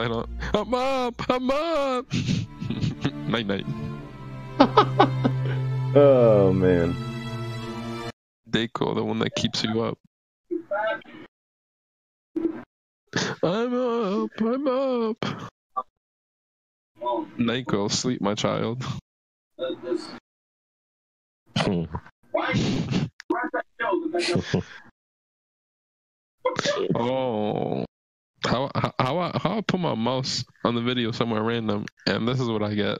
Why not? I'm up! I'm up! Night night. Oh man. Deco, the one that keeps you up. I'm up! I'm up! Nyko, sleep, my child. Oh. How I put my mouse on the video somewhere random, and this is what I get.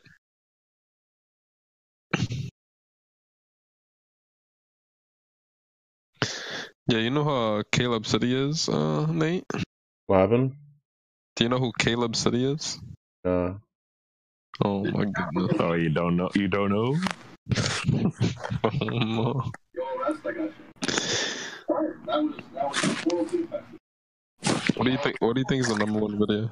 Yeah, you know how Caleb City is, Nate? What happened? Do you know who Caleb City is? Oh my goodness. Oh, you don't know? You don't know? Oh, no. What do you think? What do you think is the #1 video?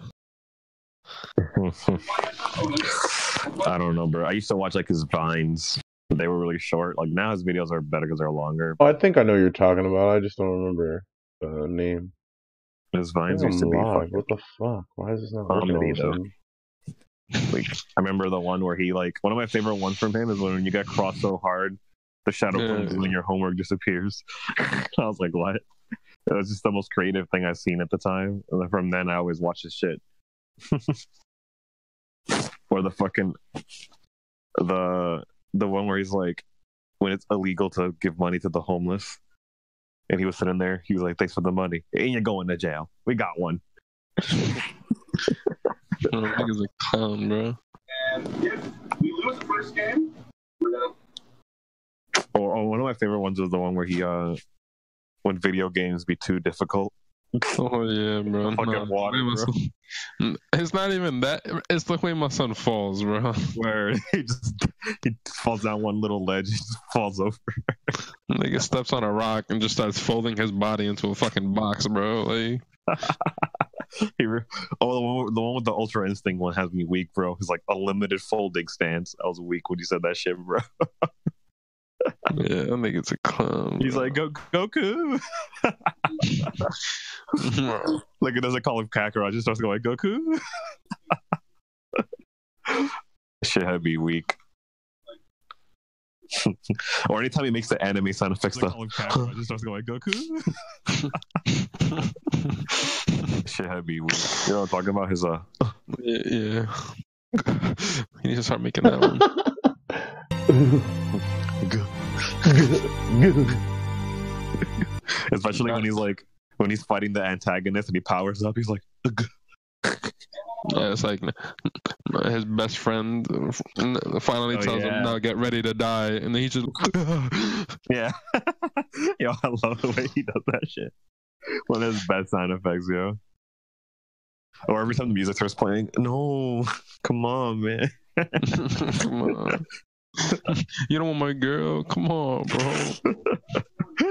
I don't know, bro. I used to watch like his vines, but they were really short. Like now, his videos are better because they're longer. Oh, I think I know what you're talking about. I just don't remember the name. His vines used to be fucking... What the fuck? Why is this not comedy though? Like I remember the one where he like one of my favorite ones from him is when you got crossed so hard, the shadow comes and your homework disappears. I was like, what? It was just the most creative thing I've seen at the time. And then from then, I always watch his shit. Or the fucking the one where he's like, when it's illegal to give money to the homeless, and he was sitting there, he was like, "Thanks for the money, and you're going to jail. We got one." I don't think it's a clown, bro. And if we lose the first game, we're done. Oh, one of my favorite ones was the one where he when video games be too difficult. Oh yeah, bro. Fucking no. Water, bro. It's not even that. It's the way my son falls, bro. Where he falls down one little ledge, he just falls over. Nigga steps on a rock and just starts folding his body into a fucking box, bro. Like. The one with the Ultra Instinct one has me weak, bro. It's like a limited folding stance. I was weak when you said that shit, bro. Yeah, I think it's a clown. He's like, Goku! Like, it doesn't call him Kakarot. It just starts going, Goku! Shit had me weak. Or anytime he makes the anime sound effects, though. It just starts going, Goku! Shit had me weak. You know what I'm talking about? His, Yeah. You need to start making that one. Especially when he's like, when he's fighting the antagonist and he powers up, he's like, yeah, it's like his best friend finally tells him, "No, get ready to die," and then he just, yeah. Yo, I love the way he does that shit. One of his best sound effects, yo. Or every time the music starts playing, no, come on, man. Come on. You don't want my girl? Come on, bro.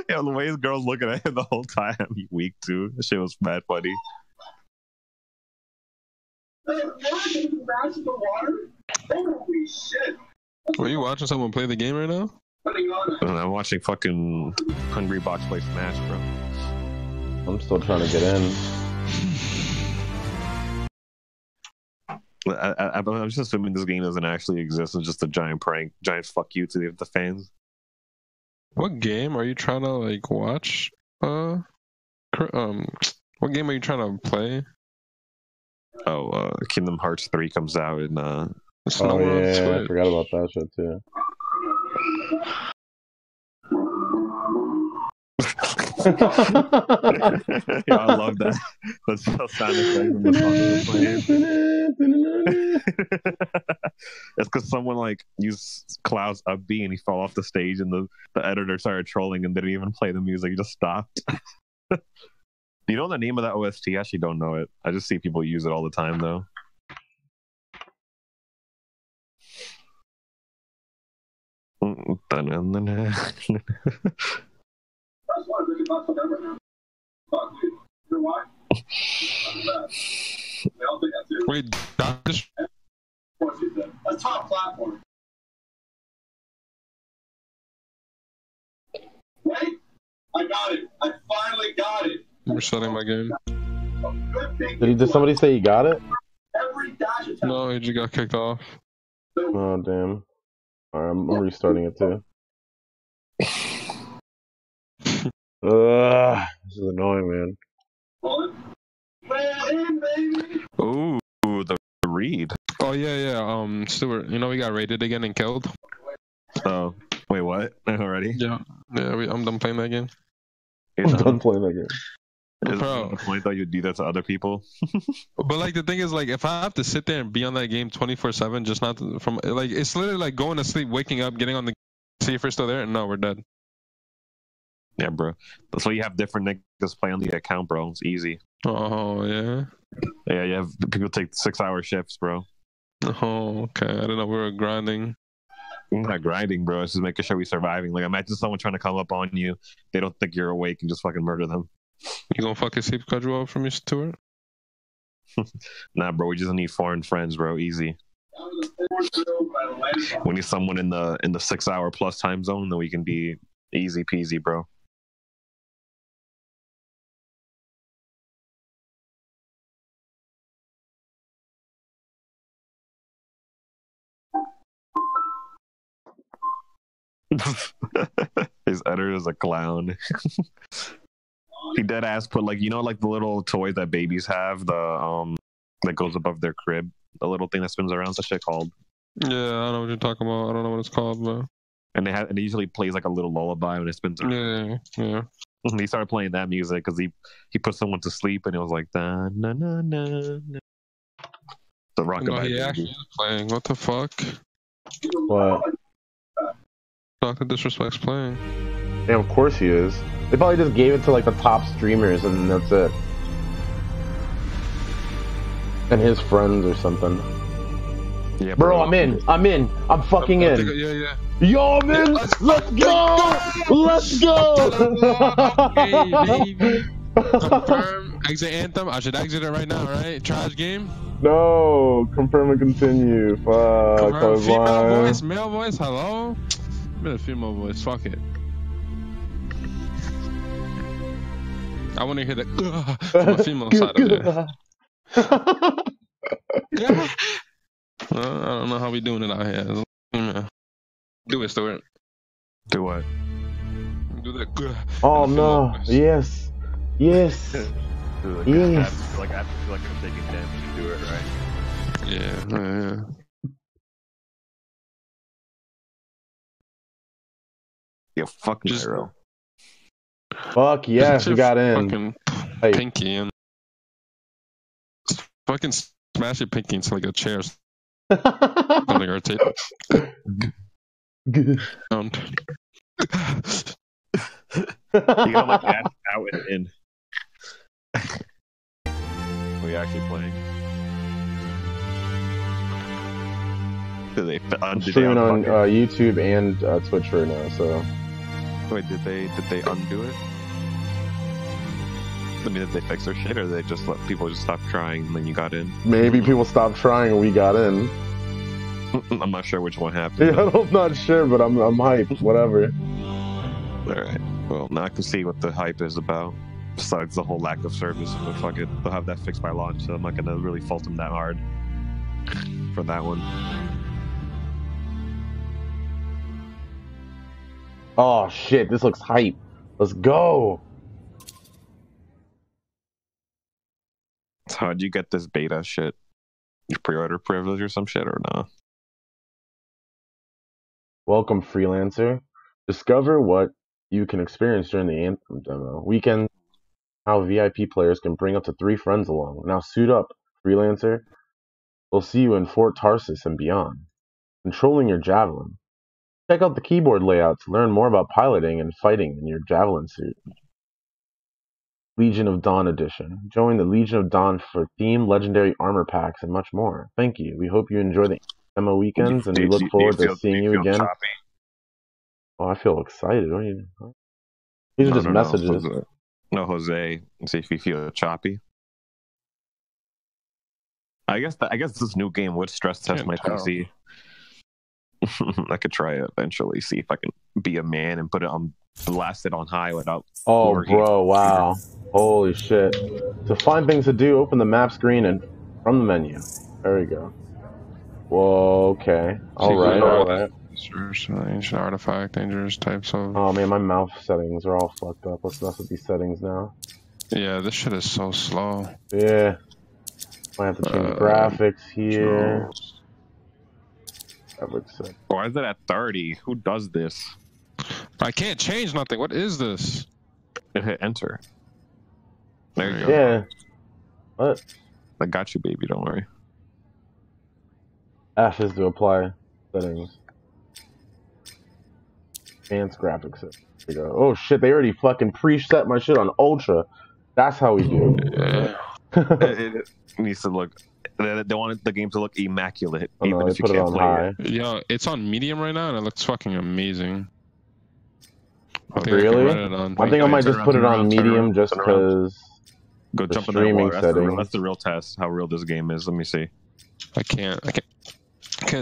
Yeah, the way his girl's looking at him the whole time, he weak too. That shit was mad funny. Are you watching someone play the game right now? I'm watching fucking Hungrybox play Smash, bro. I'm still trying to get in. I'm just assuming this game doesn't actually exist. It's just a giant prank, giant fuck you to the fans. What game are you trying to like watch? What game are you trying to play? Oh, Kingdom Hearts 3 comes out in yeah, I forgot about that shit too. Yo, I love that. That's so sound effect from the That's because someone like used Klaus up B and he fell off the stage and the editor started trolling and didn't even play the music. He just stopped. Do you know the name of that OST? I actually don't know it. I just see people use it all the time though. Wait, that's a top platform. Wait, I got it. I finally got it. We're shutting my game. Did somebody say you got it? No, he just got kicked off. Oh, damn. Alright, I'm restarting it too. This is annoying, man. Ooh, the read. Oh, yeah. Stuart, you know we got raided again and killed? Oh. Wait, what? Already? Yeah, I'm done playing that game. I'm done playing that game. Is the point that you do that to other people? But like the thing is, like if I have to sit there and be on that game 24/7, just not to, from like it's literally like going to sleep, waking up, getting on the see if you're still there, and no, we're dead. Yeah, bro. That's why you have different niggas play on the account, bro. It's easy. Oh yeah. Yeah, you have people take 6-hour shifts, bro. Oh okay. I didn't know we were grinding. I'm not grinding, bro. It's just making sure we're surviving. Like imagine someone trying to come up on you, they don't think you're awake, and just fucking murder them. You gonna fucking sleep schedule from your Stuart? Nah, bro. We just need foreign friends, bro. Easy. We need someone in the 6-hour plus time zone, then we can be easy peasy, bro. His editor is a clown. He dead ass put like, you know, like the little toy that babies have, the that goes above their crib, the little thing that spins around. What's that shit called? Yeah, I don't know what you're talking about. I don't know what it's called, but and it usually plays like a little lullaby when it spins around. Yeah. And he started playing that music because he put someone to sleep, and it was like da na na na. The rockabye. No, actually is playing. What the fuck? What? Dr. Disrespect's playing. Yeah, of course he is. They probably just gave it to like the top streamers and that's it. And his friends or something. Yeah, bro, I'm in. I'm fucking in. Yeah. Yo, I'm in. Let's go. Let's go. Hey, baby. Confirm. Exit Anthem. I should exit it right now, right? Trash game. No. Confirm and continue. Fuck. Confirm. Female voice. Male voice. Hello. I'm in a female voice. Fuck it. I want to hear that from the female side of it. Yeah. I don't know how we doing it out here. Do it, Stuart. Do what? Do that. Oh no! Voice. Yes. Like yes. I feel like I'm taking damage to do it right. Yeah. Yeah, fuck Nero. Fuck yeah, you got in. Hey. Pinky and fucking smash your pinky into like a chair. Something or a table. You gotta like that out and in. We actually playing. I'm streaming on YouTube and Twitch right now, so. Wait, did they undo it? I mean, did they fix their shit, or did they just let people just stop trying and then you got in? Maybe people stopped trying and we got in. I'm not sure which one happened. Yeah, I'm not sure, but I'm hyped. Whatever. Alright, well, now I can see what the hype is about. Besides the whole lack of service, but fuck it, they'll have that fixed by launch, so I'm not gonna really fault them that hard for that one. Oh shit, this looks hype. Let's go. How'd you get this beta shit? You pre-order privilege or some shit or nah? Welcome, Freelancer. Discover what you can experience during the Anthem demo. Weekend, how VIP players can bring up to 3 friends along. Now suit up, Freelancer. We'll see you in Fort Tarsis and beyond. Controlling your Javelin. Check out the keyboard layout to learn more about piloting and fighting in your Javelin suit. Legion of Dawn Edition. Join the Legion of Dawn for themed legendary armor packs and much more. Thank you. We hope you enjoy the demo weekends, and we look forward to seeing you again. Choppy? Oh, I feel excited. What are you doing? These are just messages. No, Jose. Let's see if you feel choppy. I guess this new game would stress test my PC. I could try it eventually, see if I can be a man and put it on blasted on high without. Oh, working. Bro, wow. Holy shit. To find things to do, open the map screen and from the menu. There we go. Whoa, okay. Alright, alright. Ancient artifact, dangerous types of... Oh man, my mouth settings are all fucked up. Let's mess with these settings now. Yeah, this shit is so slow. Yeah. I have to change graphics here. That looks sick. Why is it at 30? Who does this? I can't change nothing. What is this? And hit enter. There you go. Yeah. What? I got you, baby. Don't worry. F is to apply settings. Advanced graphics. There you go. Oh shit! They already fucking preset my shit on ultra. That's how we do. Yeah. It needs to look. They want the game to look immaculate, oh, even no, if you can't play high. It. Yo, it's on medium right now, and it looks fucking amazing. I think really? I think I might just put it on medium just because. Go jump in the water. That's the real test. How real this game is. Let me see. I can't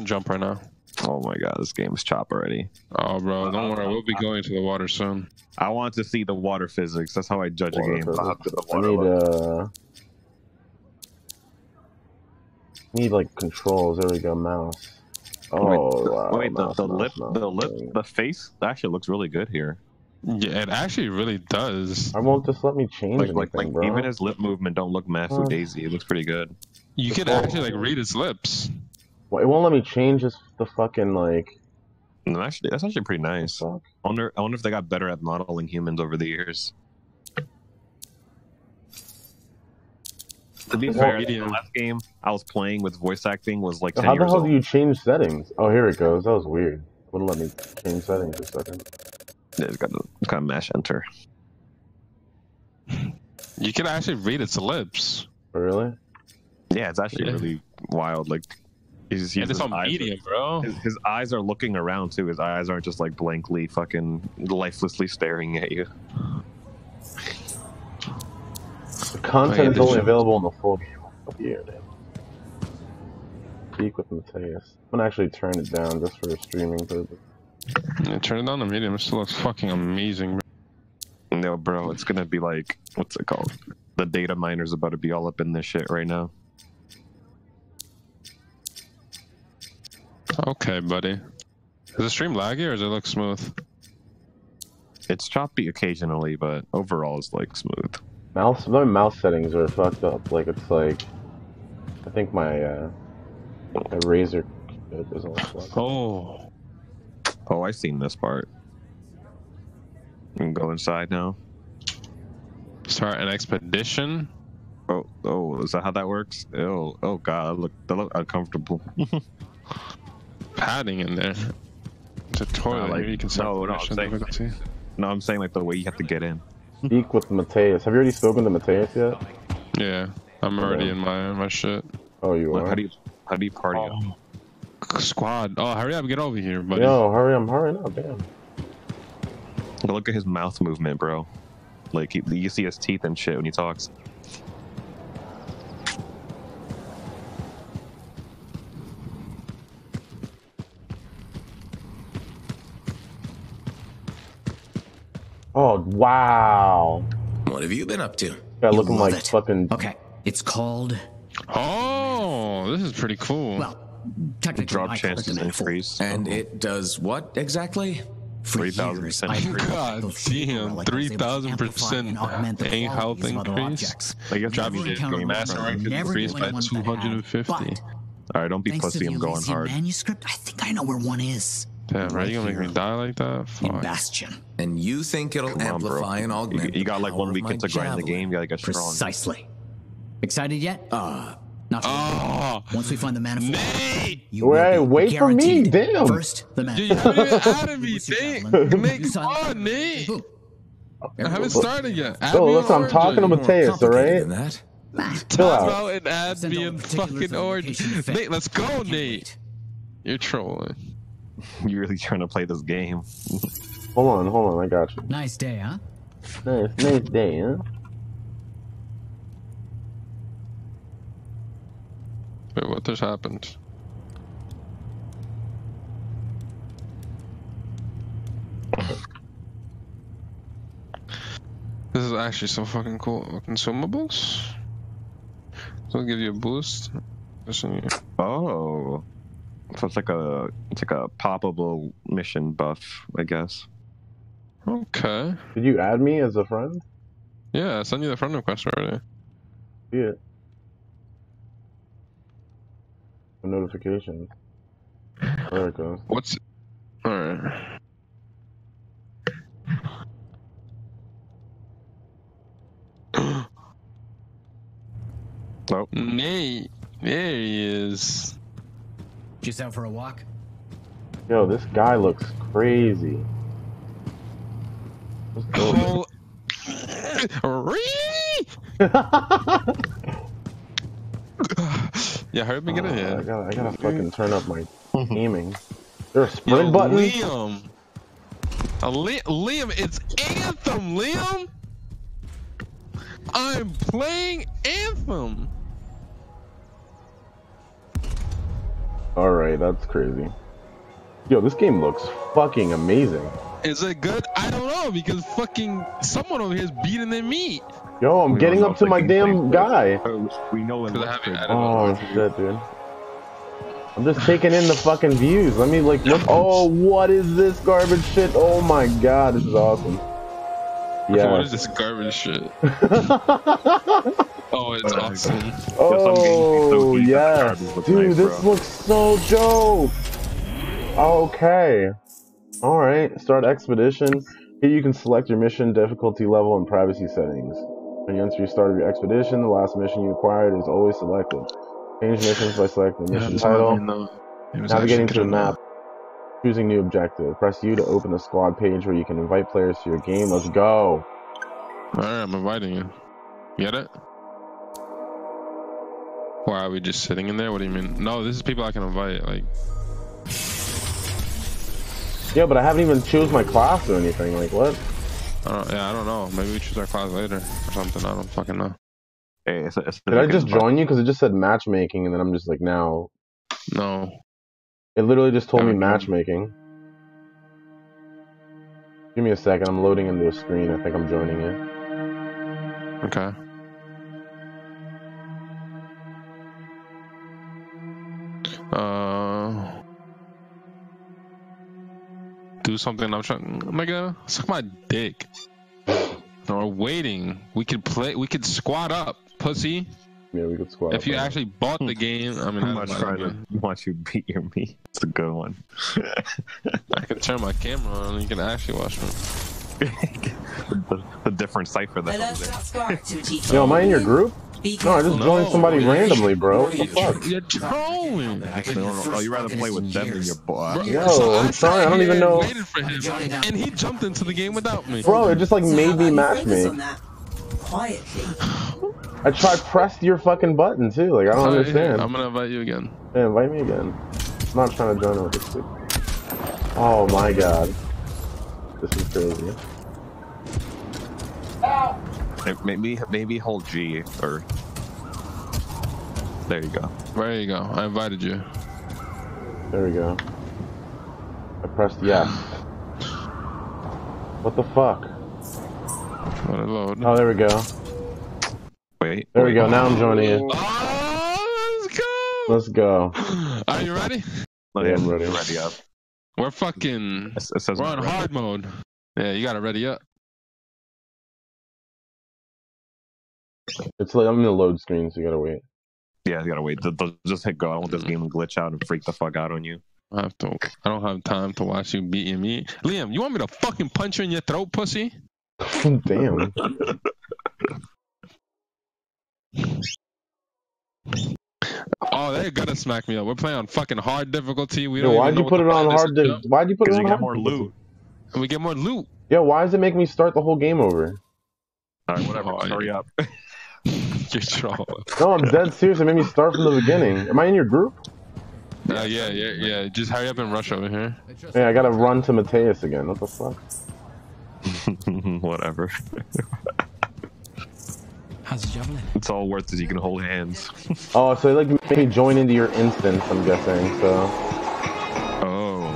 jump right now. Oh my god, this game is chopped already. Oh bro, don't worry. We'll be going to the water soon. I want to see the water physics. That's how I judge water a game. I need like controls. There we go. Mouse. Oh wow. Wait, the lip, the face actually looks really good here. Yeah, it actually really does. I won't just let me change anything, bro. Even his lip movement don't look Mafu Daisy. It looks pretty good. You can actually like read his lips. Well, it won't let me change the fucking like. No, actually, that's actually pretty nice. I wonder if they got better at modeling humans over the years. To be fair, the last game I was playing with voice acting was like 10 years old. How the hell do you change settings? Oh, here it goes. That was weird. Wouldn't let me change settings for a second. Yeah, it's got to kind of mash enter. You can actually read its lips. Really? Yeah, it's actually really wild. Like, it's on medium, bro. His eyes are looking around too. His eyes aren't just like blankly, fucking lifelessly staring at you. The content is only available in the full game. Here, man. Speak with Mateus. I'm gonna actually turn it down just for streaming purpose. Yeah, turn it down to medium. It still looks fucking amazing, bro. No, bro, it's gonna be like, what's it called? The data miner's about to be all up in this shit right now. Okay, buddy. Is the stream laggy or does it look smooth? It's choppy occasionally, but overall it's like smooth. My mouse settings are fucked up. Like, it's like, I think my Razer doesn't look fucked. Oh. Oh, I seen this part. You can go inside now. Start an expedition. Oh, is that how that works? Oh god, that look uncomfortable. Padding in there. It's a toilet. Like, you can I'm saying like the way you have to get in. Speak with Mateus. Have you already spoken to Mateus yet? Yeah, I'm already in my shit. Oh, you are. How do you party up? Squad. Oh, hurry up, get over here, buddy. Yo, hurry, I'm hurrying up, damn. Look at his mouth movement, bro. Like, you see his teeth and shit when he talks. Oh, wow. What have you been up to? Yeah, looking like fucking... Okay, it's called... Oh, this is pretty cool. Well, technically, drop chances increase. And it does what exactly? 3,000%. God damn, 3,000% ain't health increase. I guess drop master rank increased by 250. Alright, don't be pussy, I'm going hard. Manuscript, I think I know where one is. Damn, right? You gonna make me die like that? Fuck. Bastion. And you think it'll amplify and augment? You got like 1 weekend to grind the game, you gotta get strong. Precisely. Excited yet? Not once we find the manifold, Nate! Wait for me, damn! First, the manifold. Dude, you're out of me, damn! Make fun, Nate! I haven't started yet. So listen, I'm talking to Mateus, alright? Chill out. And add me in fucking Origin. Nate, let's go, Nate! You're trolling. You're really trying to play this game. Hold on, I got you. Nice day, huh? Nice day, huh? Wait, what just happened? This is actually so fucking cool. Consumables? This will give you a boost. Oh. So it's like a poppable mission buff, I guess. Okay. Did you add me as a friend? Yeah, I sent you the friend request already. Yeah. A notification. There it goes. What's... Alright. Oh. Nate! There he is. Just out for a walk? Yo, this guy looks crazy. Oh. Yeah, hurry get in here. I gotta fucking turn up my aiming. Is there a sprint button? Liam! Liam, it's Anthem, Liam! I'm playing Anthem! Alright, that's crazy. Yo, this game looks fucking amazing. Is it good? I don't know, because fucking someone over here is beating their meat. Yo, I'm getting up to my damn guy. We know him. Oh, shit, dude. I'm just taking in the fucking views. Let me, like, look. Oh, what is this garbage shit? Oh my god, this is awesome. Yeah. What is this garbage shit? Oh, it's awesome. Oh, yes. Dude, this looks so dope. Okay. Alright, start expedition. Here you can select your mission, difficulty level, and privacy settings. And once you start your expedition, the last mission you acquired is always selected. Change missions by selecting the mission title, navigating to the map, choosing new objective. Press U to open a squad page where you can invite players to your game. Let's go! Alright, I'm inviting you. Get it? Why are we just sitting in there? What do you mean? No, this is people I can invite, like... Yeah, but I haven't even chosen my class or anything, like what? Yeah, I don't know. Maybe we choose our class later or something, I don't fucking know. Hey, did I just join you? Because it just said matchmaking and then I'm just like, now... No. It literally just told me matchmaking. Give me a second, I'm loading into a screen, I think I'm joining you. Okay. Do something. I'm trying. Nigga, suck my dick. We're waiting. We could play. We could squat up, pussy. Yeah, we could squat. If you actually bought the game, I mean, I'm not trying to watch you beat your meat. It's a good one. I could turn my camera on. And you can actually watch me. the different cipher that. Yo, am I in your group? No, I just joined somebody randomly, bro. What the fuck? You're trolling. Oh, you rather play with them than your boy. Yo, I'm sorry, I don't even know. And he jumped into the game without me. Bro, it just like made me matchmake. I tried pressed your fucking button too. Like I don't understand. I'm gonna invite you again. Yeah, invite me again. I'm not trying to join with this dude. Oh my god, this is crazy. Maybe hold G or there you go. There you go. I invited you. There we go. I pressed yes. What the fuck? Load. Oh, there we go. Wait. There we go. Now I'm joining you. Oh, let's go. Let's go. Are you ready? Yeah, I'm ready. Ready up. We're fucking. We're on hard mode. Yeah, you gotta ready up. It's like I'm in the load screen, so you gotta wait. Yeah, you gotta wait. Just hit go. I don't want this game to glitch out and freak the fuck out on you. I don't have time to watch you beating me. Liam, you want me to fucking punch you in your throat, pussy? Damn. Oh, they're gonna smack me up. We're playing on fucking hard difficulty. We don't. Why'd you put it on hard? Why'd you put it on hard? Because you get more loot. And we get more loot. Yeah, why does it make me start the whole game over? All right, whatever. Hurry up. You're trolling. No, I'm dead serious. It made me start from the beginning. Am I in your group? Yeah. Just hurry up and rush over here. Yeah, I gotta run to Mateus again. What the fuck? Whatever. How's Javelin? It's all worth it. You can hold hands. Oh, so they like maybe join into your instance. I'm guessing. So. Oh.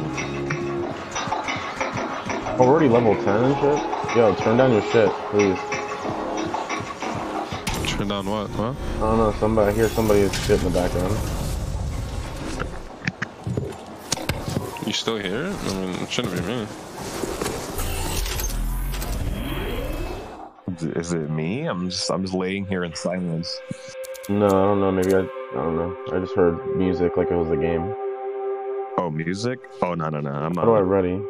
We're already level 10 and shit. Yo, turn down your shit, please. Down what, huh? I don't know, somebody, I hear somebody's shit in the background. You still here? I mean, it shouldn't be me. Is it me? I'm just laying here in silence. No, I don't know. Maybe I don't know. I just heard music like it was a game. Oh, music? Oh, no. I'm not. How do I ready?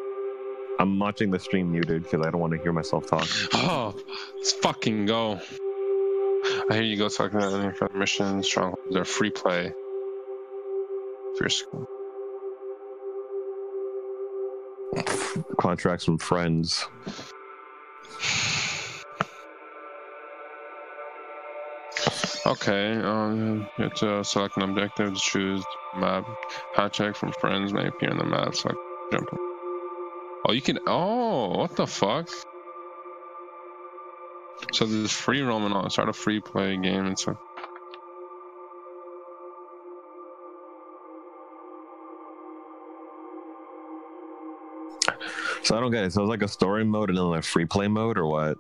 I'm watching the stream muted because I don't want to hear myself talk. Oh, let's fucking go. I hear you go talking about any kind of mission, strongholds, they're free play. First contracts from friends. Okay, you have to select an objective, choose map, contract from friends may appear on the map, select jump. Oh, you can, oh, what the fuck? So there's free roam and all, start a free play game and stuff. So I don't get it, so it's like a story mode and then like free play mode or what?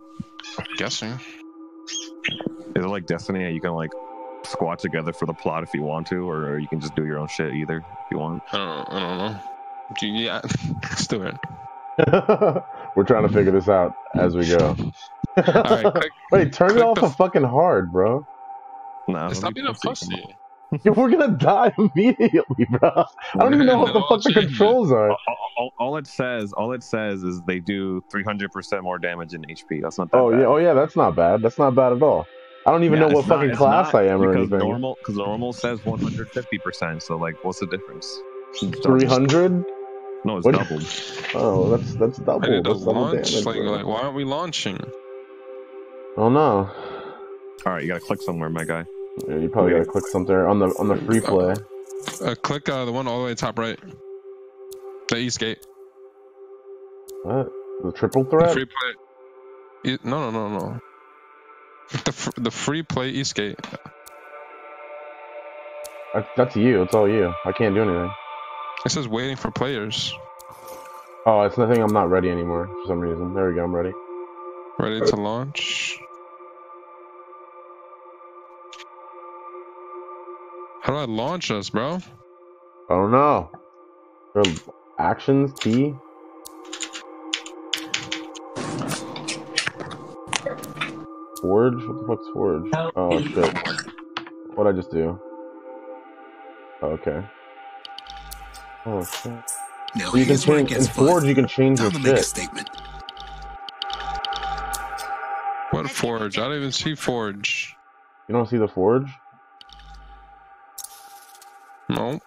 I'm guessing. Is it like Destiny? You can like squat together for the plot if you want to, or you can just do your own shit either if you want. I don't know. Yeah, Stuart. We're trying to figure this out as we go. All right, wait, turn it off the fucking hard, bro. Nah, stop being a pussy. Dude, we're gonna die immediately, bro. I don't even know what the fuck the controls are. All it says is they do 300% more damage in HP. That's not bad. Oh yeah, that's not bad. That's not bad at all. I don't even know what fucking class I am or anything. Because normal says 150%. So like, what's the difference? 300? No, it's doubled. Oh, that's double. That's double damage. Like, why aren't we launching? Oh no! All right, you gotta click somewhere, my guy. Yeah, you probably gotta click somewhere on the free play. Click the one all the way top right. The east gate. What? The triple threat? The free play. No. The free play east gate. That's you. It's all you. I can't do anything. It says waiting for players. Oh, it's nothing. I'm not ready anymore for some reason. There we go. I'm ready. Ready to launch. How do I launch us, bro? I don't know. Actions, T. Forge? What the fuck's Forge? Oh, shit. What'd I just do? Okay. Oh, shit. Now you can change, in Forge, you can change your shit. What Forge? I don't even see Forge. You don't see the Forge? No. You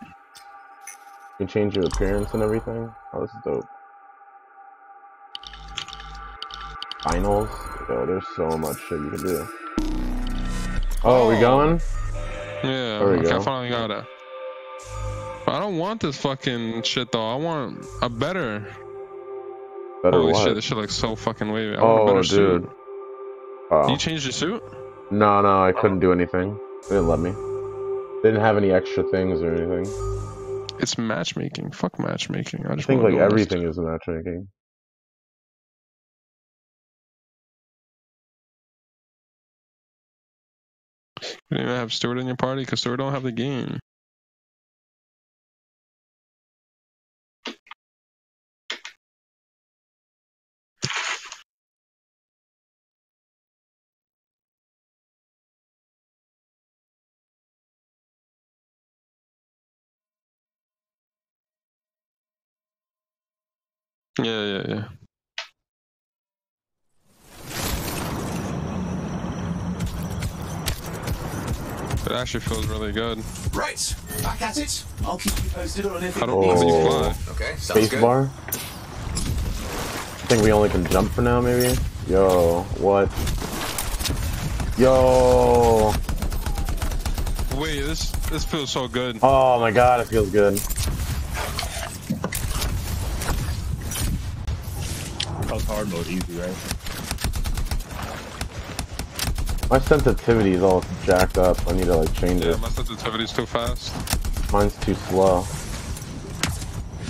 can change your appearance and everything. Oh, this is dope. Finals. Yo, there's so much shit you can do. Oh, we going? Yeah. There we go. I finally got it. I don't want this fucking shit though. I want a better. Holy shit, this shit looks so fucking wavy. I want a better suit. Oh. Did you change your suit? No, I couldn't do anything. They didn't let me. They didn't have any extra things or anything. It's matchmaking. Fuck matchmaking. I think like everything is matchmaking. You didn't even have Stuart in your party because Stuart don't have the game. Yeah. It actually feels really good. Right, I got it. I'll keep you posted on anything. I don't want to fly. Okay, sounds good. Spacebar. I think we only can jump for now, maybe. Yo, what? Yo. Wait, this feels so good. Oh my god, it feels good. Hard mode easy, right? My sensitivity is all jacked up. I need to like change it. Yeah, my sensitivity's too fast. Mine's too slow.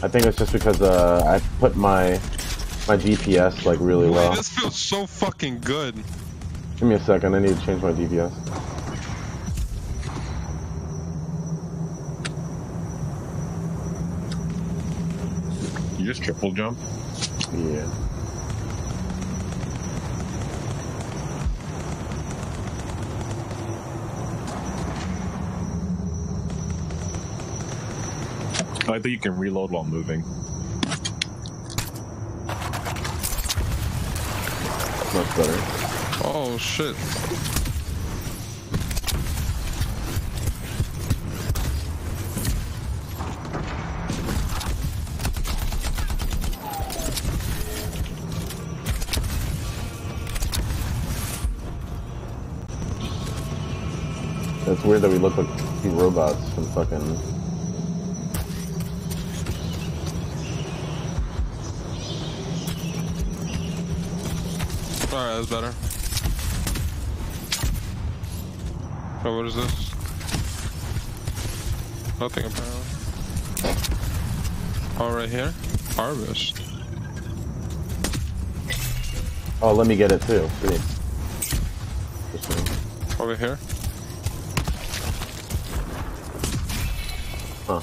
I think it's just because I put my DPS like really low. This feels so fucking good. Give me a second. I need to change my DPS. You just triple jump? Yeah. I think you can reload while moving. Much better. Oh shit. It's weird that we look like two robots from fucking... Alright, that's better. Oh, what is this? Nothing apparently. Oh, right here? Harvest. Oh, let me get it too. Over here? Huh.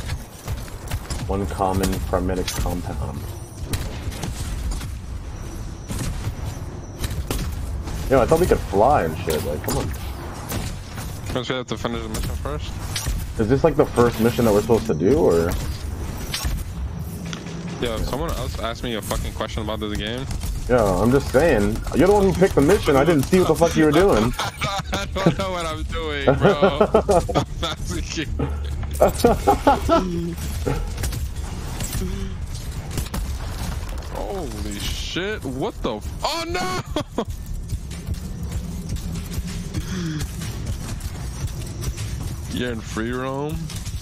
One common paramedic compound. Yo, I thought we could fly and shit, like, come on. Don't we have to finish the mission first? Is this like the first mission that we're supposed to do, or...? Yo, if someone else asked me a fucking question about this game... Yo, I'm just saying, you're the one who picked the mission, I didn't see what the fuck you were doing. I don't know what I'm doing, bro. I'm not sick. Holy shit, what the f- Oh no! You're in free roam?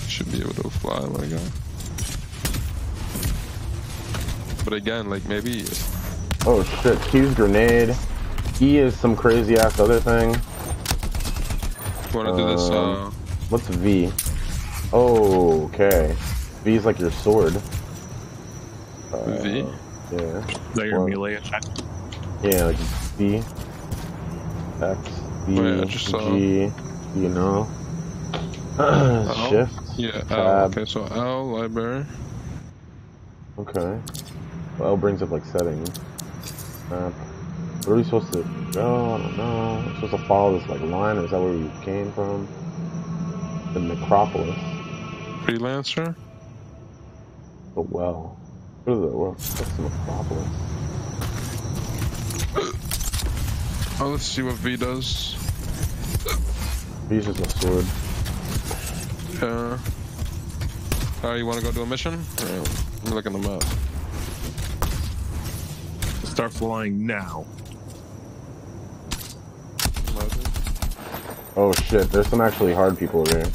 Should be able to fly, my god. But again, like maybe... Oh shit, Q's grenade. E is some crazy ass other thing. You wanna do this, What's V? Oh, okay. V is like your sword. V? Yeah. Is that your melee attack? Yeah, like V. X, V, oh, yeah, just, G, you know. Shift. Yeah, L. Okay, so L, library. Okay. Well, L brings up like settings. What are we supposed to go? I don't know. We're supposed to follow this like line, or is that where we came from? The necropolis. Freelancer? The well. What is the well? That's the necropolis. Oh, let's see what V does. V's just my sword. You wanna go do a mission? Alright, let me look in the map. Start flying now. Oh shit, there's some actually hard people over here.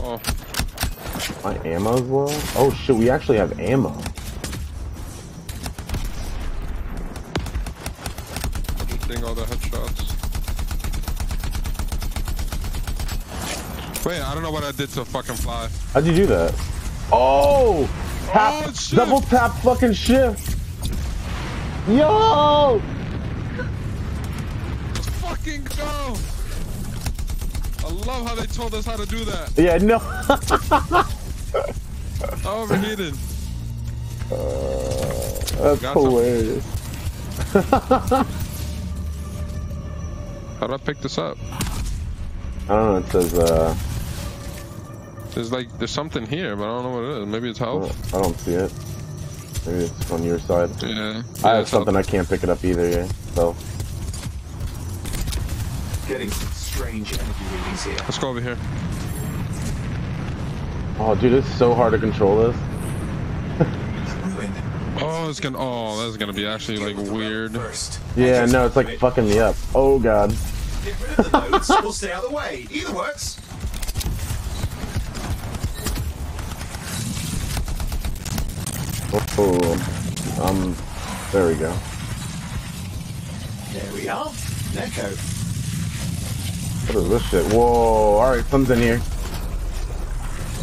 Oh. My ammo's low? Oh shit, we actually have ammo. All the headshots. Wait, I don't know what I did to fucking fly. How'd you do that? Oh! Tap, oh shit. Double tap fucking shift! Yo! Let's fucking go! I love how they told us how to do that. Yeah, no! Overheated. That's hilarious. How do I pick this up? I don't know, it says, There's like, there's something here, but I don't know what it is. Maybe it's health? I don't see it. Maybe it's on your side. Yeah. I have something, I can't pick it up either, yeah, so. Getting some strange energy readings here. Let's go over here. Oh, dude, it's so hard to control this. Oh, it's gonna. Oh, that's gonna be actually like weird. Yeah, no, it's like fucking me up. Oh god. Get rid of the nodes. We'll stay out of the way. Either works. Oh, there we go. There we are. Neko. What is this shit? Whoa! All right, something's in here.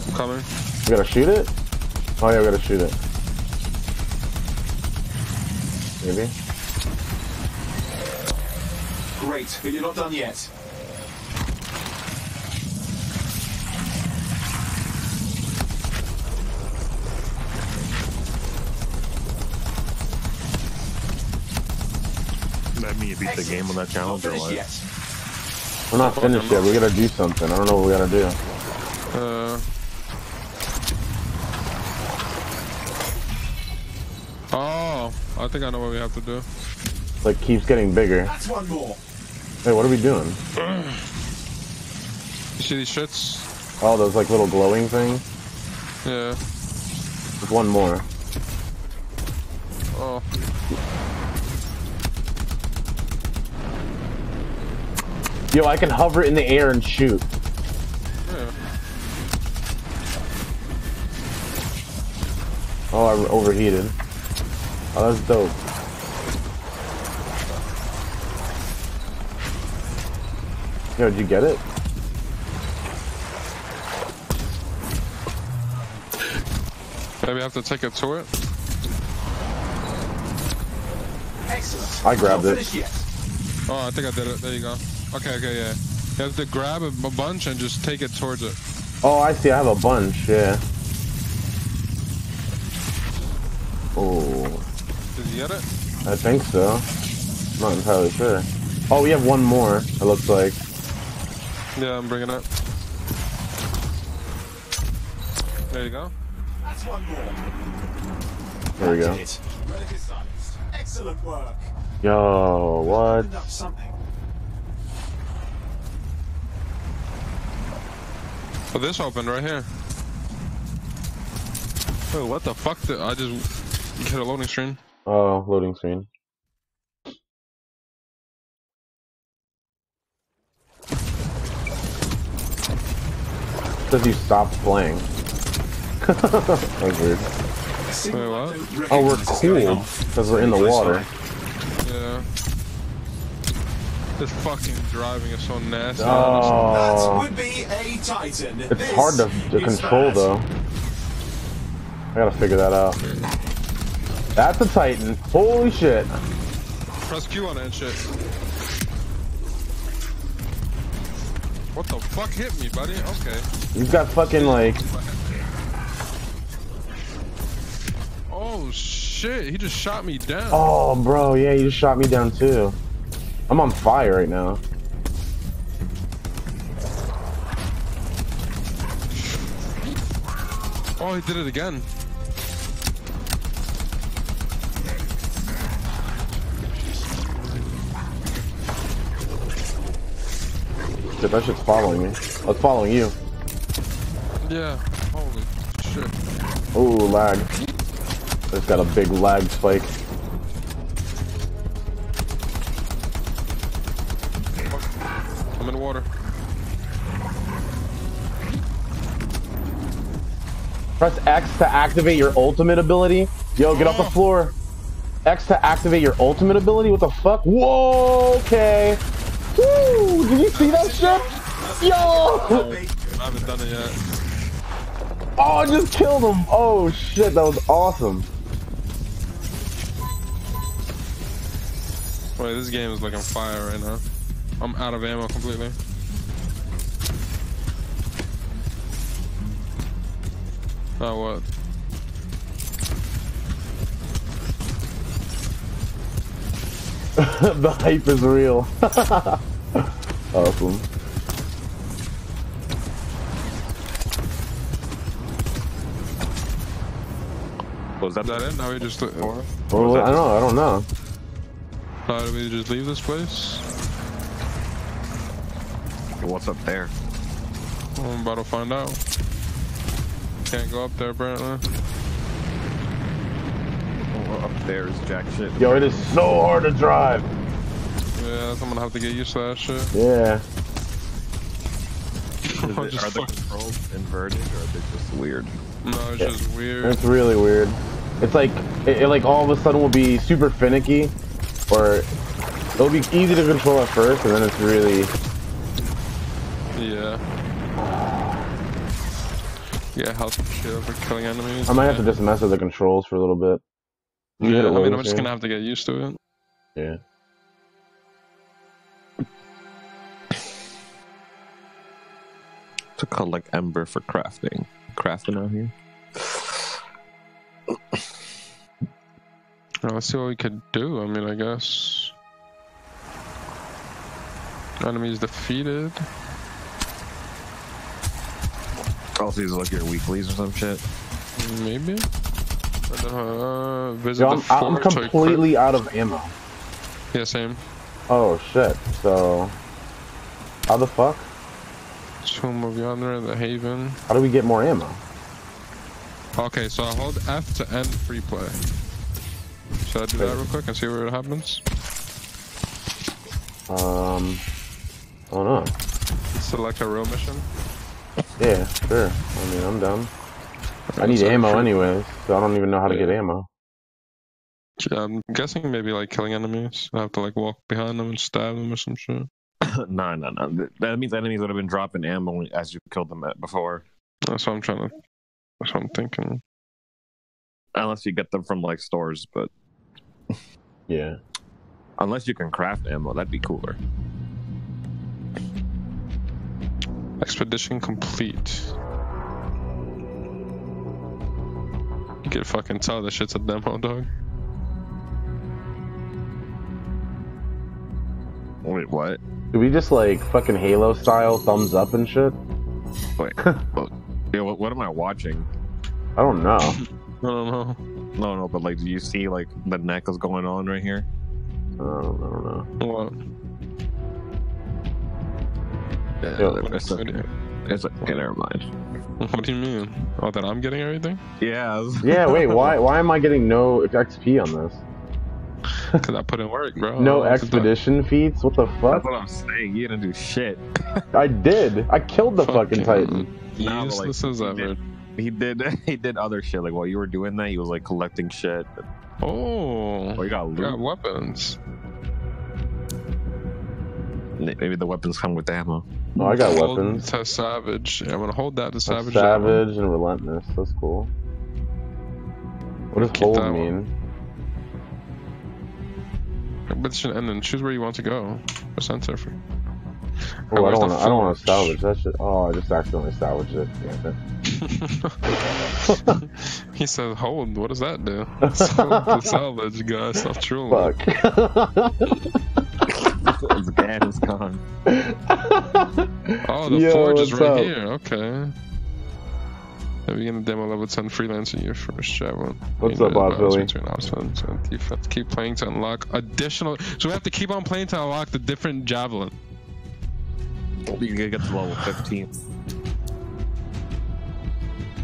I'm coming. We gotta shoot it. Oh yeah, we gotta shoot it. Maybe. Great, but you're not done yet. you beat the game on that challenge or what? Yes. We're not finished yet. We gotta do something. I don't know what we gotta do. Oh, I think I know what we have to do. Like keeps getting bigger. That's one more. Hey, what are we doing? You see these shits? Oh, those like little glowing things. Yeah. There's one more. Oh. Yo, I can hover in the air and shoot. Yeah. Oh, I overheated. Oh, that's dope. Yo, did you get it? Maybe I have to take it to it. Excellent. I grabbed it. Oh, I think I did it. There you go. Okay, okay, yeah. You have to grab a bunch and just take it towards it. Oh, I see. I have a bunch, yeah. Oh. Did you get it? I think so. I'm not entirely sure. Oh, we have one more, it looks like. Yeah, I'm bringing it. There you go. That's one more. There we go. Excellent work. Yo, what? Oh, this opened right here. Oh, what the fuck? I just hit a loading screen. Oh, loading screen. Does he stop playing? That was weird. Wait, what? Oh, we're cooled because we're in the water. Yeah. This fucking driving is so nasty. Oh. That would be a Titan. It's hard to control though. I gotta figure that out. That's a Titan. Holy shit. Press Q on it and shit. What the fuck hit me, buddy? Okay. You've got fucking like... Oh shit, he just shot me down. Oh bro, yeah, you just shot me down too. I'm on fire right now. Oh, he did it again. Shit, that shit's following me. Oh, it's following you. Yeah, holy shit. Oh, lag. It's got a big lag spike. I'm in water. Press X to activate your ultimate ability. Yo, get off the floor. X to activate your ultimate ability? What the fuck? Whoa, okay. Woo! Did you see that shit? Yo! I haven't done it yet. Oh, I just killed him. Oh shit, that was awesome. Wait, this game is looking fire right now. I'm out of ammo completely. Oh, what? The hype is real. Awesome. Was that it? Now we just... Or well, I don't know. How do we just leave this place? What's up there? I'm about to find out. Can't go up there, apparently. Oh, up there is jack shit. Yo, it is so hard to drive. Yeah, I'm gonna have to get used to that shit. Yeah. Are the controls inverted, or are they just weird? No, it's just weird. It's really weird. It's like, it like all of a sudden will be super finicky, or it'll be easy to control at first, and then it's really... Yeah. Yeah, health shield for killing enemies. I might have to just mess with the controls for a little bit. Yeah, I mean, I'm just gonna have to get used to it. Yeah. To collect ember for crafting. Crafting out here. Let's see what we could do. I mean, I guess. Enemies defeated. Also, these look your weeklies or some shit. Maybe. Visit the fort. I'm completely out of ammo. Yeah, same. Oh shit. So, how the fuck? Tomb of Yonder, the Haven. How do we get more ammo? Okay, so I hold F to end free play. Should I do that real quick and see where it happens? Oh no. Select a real mission? Yeah, sure. I mean, I'm dumb. I need ammo anyways, so I don't even know how to get ammo. Yeah, I'm guessing maybe like killing enemies. I have to like walk behind them and stab them or some shit. No. That means enemies would have been dropping ammo as you killed them before. That's what I'm trying to. That's what I'm thinking. Unless you get them from like stores, but yeah. Unless you can craft ammo, that'd be cooler. Expedition complete. You can fucking tell this shit's a demo, dog. Wait, what? Do we just like fucking Halo style thumbs up and shit? Wait, yeah, what am I watching? I don't know. No, but like, do you see like the neck is going on right here? I don't know. What? Yeah, it's okay, never mind. What do you mean? Oh, that I'm getting everything? Yeah. Yeah, wait, why am I getting no XP on this? Cause I put in work, bro. No expedition feats? What the fuck? That's what I'm saying. You didn't do shit. I did. I killed the fucking Titan. Useless as ever. He did other shit. Like while you were doing that, he was like collecting shit. Oh, you got loot. Got weapons. Maybe the weapons come with the ammo. Oh, I got weapons. To savage. Yeah, I'm gonna hold that to savage. Savage and relentless. That's cool. What does bold mean? But it should end and choose where you want to go. Percent surfer. Oh, I don't want to salvage that shit. Oh, I just accidentally salvaged it. Damn it. He says, hold. What does that do? Hold salvage, guys. Stop trolling. Fuck. His dad is gone. Oh, the forge is right here. Okay. I begin the demo level 10 freelancer your first Javelin. What's up, Bob Billy? Keep playing to unlock additional. So we have to keep on playing to unlock the different Javelin. You gotta get to level 15.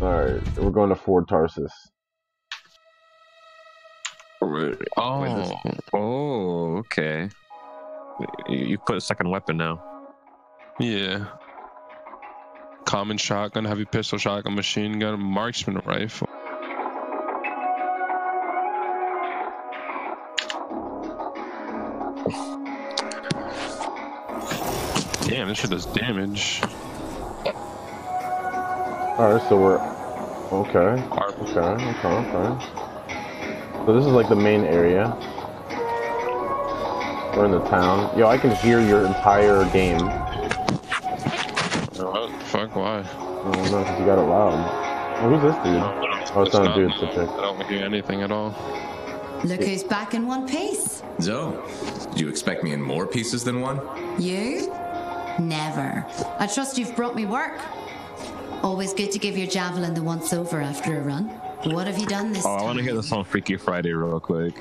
Alright, we're going to Fort Tarsis. Oh, okay. You put a second weapon now. Yeah. Common shotgun, heavy pistol, shotgun, machine gun, marksman rifle. Damn, this shit does damage. Alright, so we're... Okay. So this is like the main area. We're in the town. Yo, I can hear your entire game. Fuck, why? I don't know, because you got it loud. Well, who's this dude? Oh, it's not a dude, it's a chick. I don't hear anything at all. Look who's back in one piece. Zoe, did you expect me in more pieces than one? You? Never. I trust you've brought me work. Always good to give your Javelin the once over after a run. What have you done this time? I want to hear this on Freaky Friday real quick.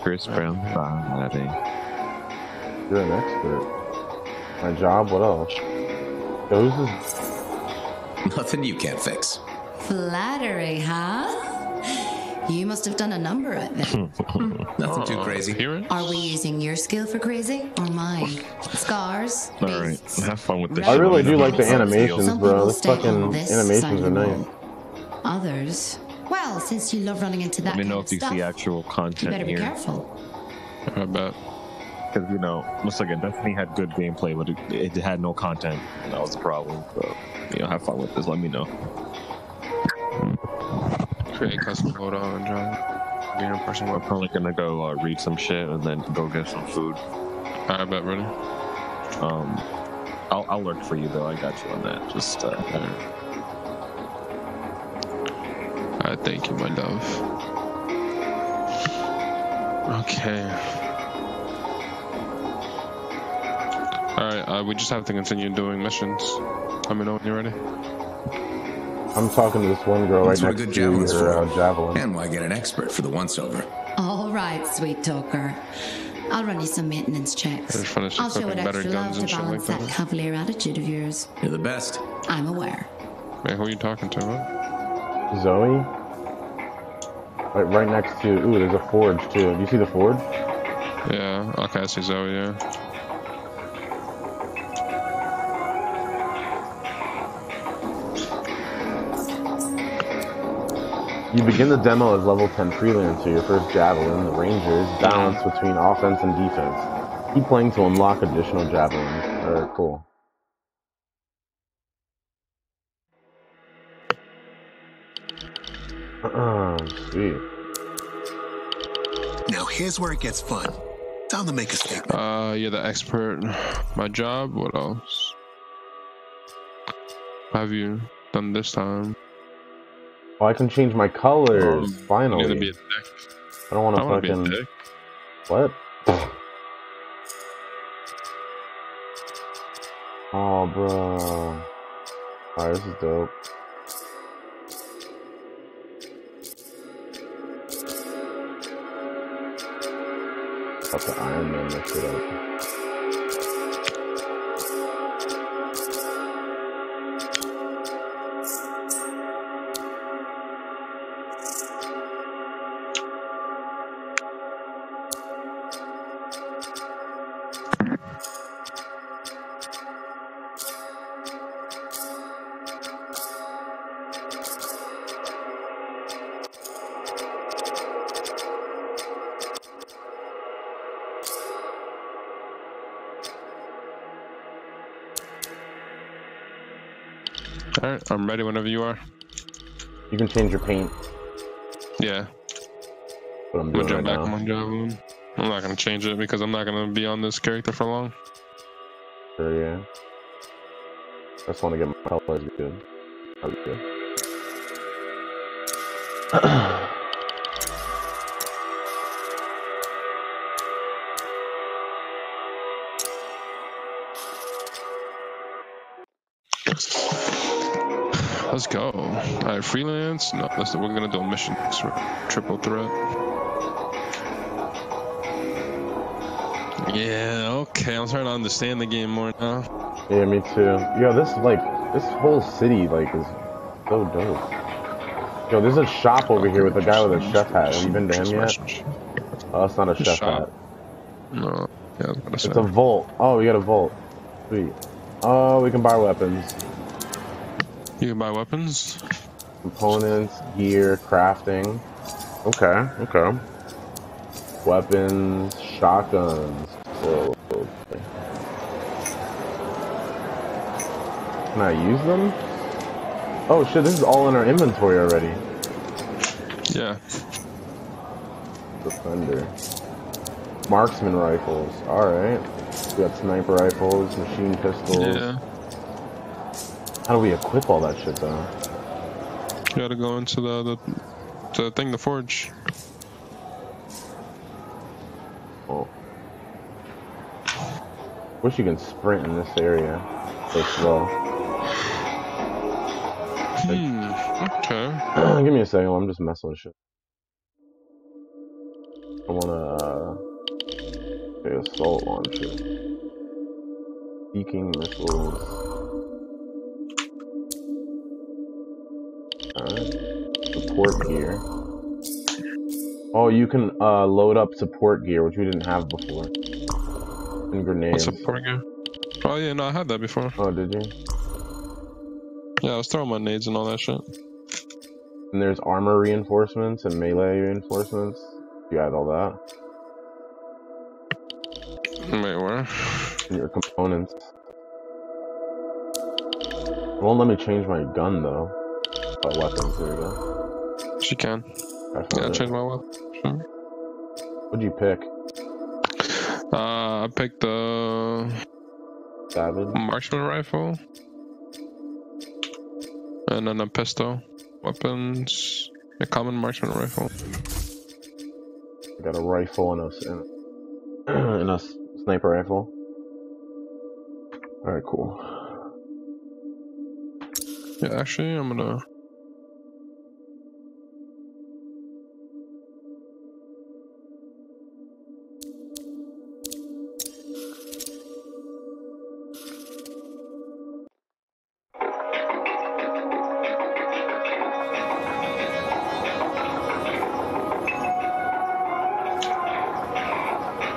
Chris Brown vibing. You're an expert. My job, what else? Yo, who's this? Nothing you can't fix. Flattery, huh? You must have done a number at them. Nothing too crazy. Are we using your skill for crazy or mine? Scars? Alright, have fun with this. I really do like the animations, bro. Those fucking animations are nice. Others? Well, since you love running into that kind of stuff. Let me know if you see actual content here. You better be careful. I bet. Because, you know, once again, Destiny had good gameplay, but it had no content, and that was the problem. So, you know, have fun with this. Let me know. Create custom photo and John. Being a person, we're probably gonna go read some shit and then go get some food. I bet, ready. I'll lurk for you though. I got you on that. Just. All right, thank you, my love. Okay. Alright, we just have to continue doing missions. Let me know when you're ready. I'm talking to this one girl right next to you with her javelin. And why get an expert for the once-over? Alright, sweet talker. I'll run you some maintenance checks. I'll show what extra love to balance that cavalier attitude of yours. You're the best. I'm aware. Wait, who are you talking to? Huh? Zoe? Right next to... Ooh, there's a forge, too. Do you see the forge? Yeah. Okay, I see Zoe, yeah. You begin the demo as level 10 Freelancer, your first Javelin. The Ranger is balanced between offense and defense. Keep playing to unlock additional Javelins. Alright, cool. Sweet. Now here's where it gets fun. Time to make a statement. You're the expert. My job? What else? What have you done this time? Oh, I can change my colors, finally. You need to be a dick. I don't want to fucking... Be a dick. What? Oh, bro. Alright, this is dope. Got the Iron Man that shit up. Alright, I'm ready whenever you are. You can change your paint. Yeah. But I'm gonna jump back on my Javelin. I'm not gonna change it because I'm not gonna be on this character for long. Sure, yeah. I just wanna get my colors good. That'd be good. Let's go. Alright, freelance. No, listen, we're gonna do a mission. Triple threat. Yeah, okay. I'm starting to understand the game more now. Yeah, me too. Yo, this like this whole city like is so dope. Yo, there's a shop over here with a guy with a chef hat. Have you been to him yet? Oh, that's not a chef hat. No. Yeah, I was gonna say. It's a vault. Oh, we got a vault. Sweet. Oh, we can buy weapons. You can buy weapons? Components, gear, crafting. Okay, okay. Weapons, shotguns. Whoa, okay. Can I use them? Oh shit, this is all in our inventory already. Yeah. Defender. Marksman rifles, alright. We got sniper rifles, machine pistols. Yeah. How do we equip all that shit, though? You gotta go into the thing, the forge. Oh. Wish you can sprint in this area. So slow. Okay. Give me a second, I'm just messing with shit. I wanna, take assault launcher. Seeking missiles. Support gear. Oh, you can load up support gear, which we didn't have before. And grenades. What's support gear? Oh yeah, no, I had that before. Oh, did you? Yeah, I was throwing my nades and all that shit. And there's armor reinforcements and melee reinforcements. You had all that. Wait, where? And your components. It won't let me change my gun though. Oh, weapons, here we go. She can. Yeah, I changed my weapon. Sure. What'd you pick? I picked the... Savage? Marksman rifle. And then a pistol. Weapons. A common marksman rifle. I got a rifle and a sniper rifle. Alright, cool. Yeah, actually, I'm gonna...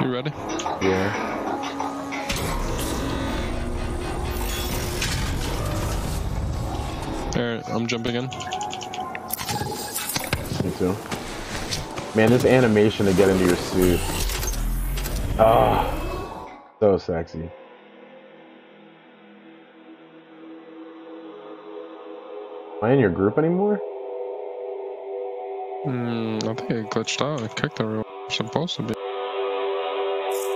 You ready? Yeah. Alright, I'm jumping in. Me too. Man, this animation to get into your suit. Ah, so sexy. Am I in your group anymore? I think I glitched out. I kicked everyone. I'm supposed to be.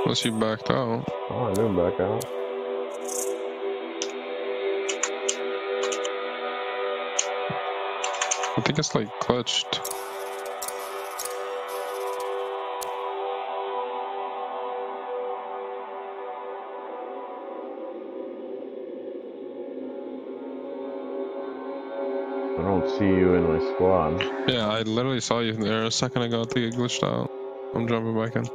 Unless you backed out. Oh, I didn't back out. I think it's like clutched. I don't see you in my squad. Yeah, I literally saw you there a second ago. I think it glitched out. I'm jumping back in.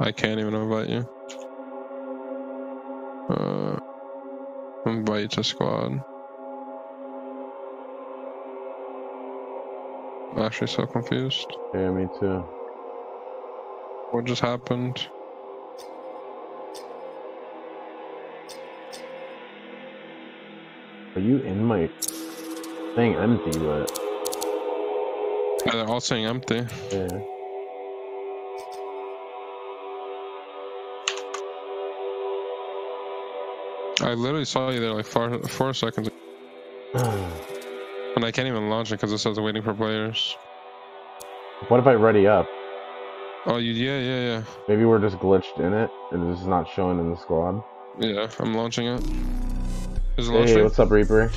I can't even invite you. Invite to squad. I'm actually so confused. Yeah, me too. What just happened? Are you in my thing? Empty, but yeah, they're all saying empty. Yeah. I literally saw you there like 4 seconds ago. And I can't even launch it because it says waiting for players. What if I ready up? Oh, yeah. Maybe we're just glitched in it and it's not showing in the squad. Yeah, I'm launching it. Is it launch for you? What's up, Reaper?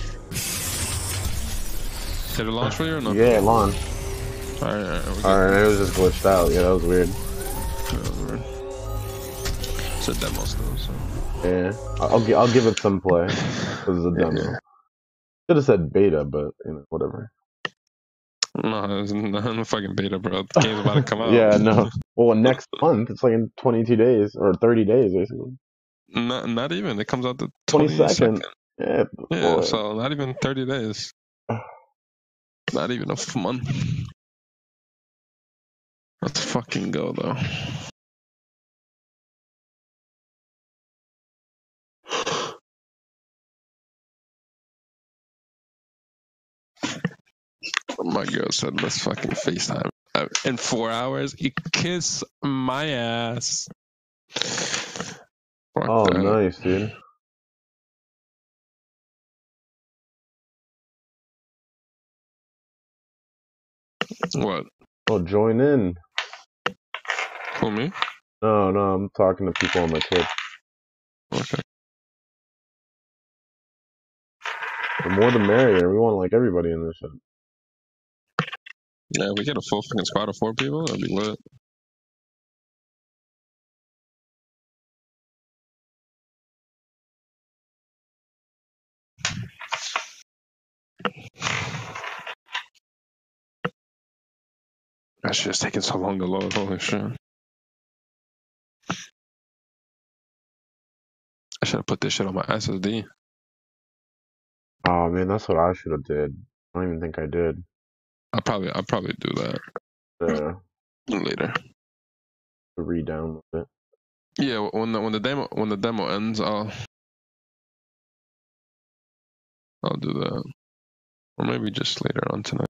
Did it launch for you or not? Yeah, it launched. Alright, it was just glitched out. Yeah, that was weird. It's a demo still, so... Yeah, I'll give it some play. This is a demo. Should have said beta, but you know, whatever. No, it's not fucking beta, bro. The game's about to come out. Yeah, no. Well, next month it's like in 22 days or 30 days, basically. Not even. It comes out the 22nd. Yeah. Boy. So not even 30 days. Not even a month. Let's fucking go though. My girl said, "Let's fucking FaceTime in 4 hours." You kiss my ass. Fuck oh, that. Nice, dude. What? Oh, join in. Who, me? No, I'm talking to people on my kid. Okay. The more the merrier. We want like everybody in this show. Yeah, we get a full fucking squad of 4 people, that'd be lit. That shit's taking so long to load, holy shit. I should have put this shit on my SSD. Oh man, that's what I should have did. I don't even think I did. I'll probably do that later. Redownload it. Yeah, when the demo ends, I'll do that, or maybe just later on tonight.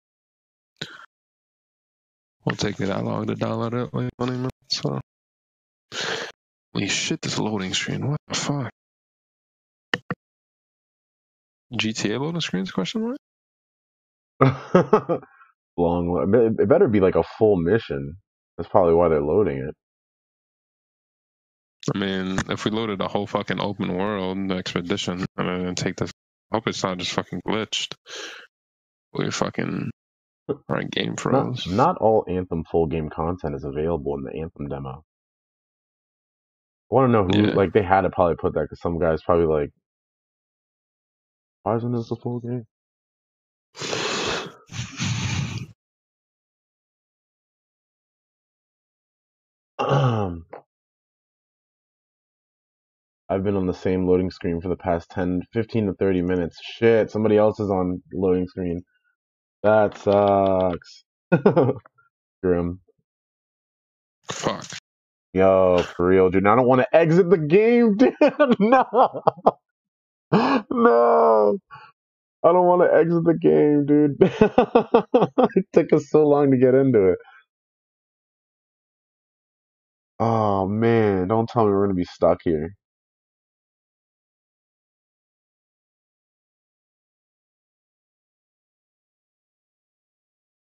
Won't take me that long to download it, like 20 minutes. So. Holy shit! This loading screen. What the fuck? GTA loading screens? Question mark. Long. It better be like a full mission. That's probably why they're loading it. I mean, if we loaded a whole fucking open world expedition, I'm gonna take this. I hope it's not just fucking glitched. We're fucking right game froze. Not all Anthem full game content is available in the Anthem demo. I want to know who, like, they had to probably put that because some guy's probably like, why isn't this a full game? I've been on the same loading screen for the past 10, 15 to 30 minutes. Shit, somebody else is on loading screen. That sucks. Grim. Fuck. Yo, for real, dude. I don't want to exit the game, dude. No. No. I don't want to exit the game, dude. It took us so long to get into it. Oh, man. Don't tell me we're going to be stuck here.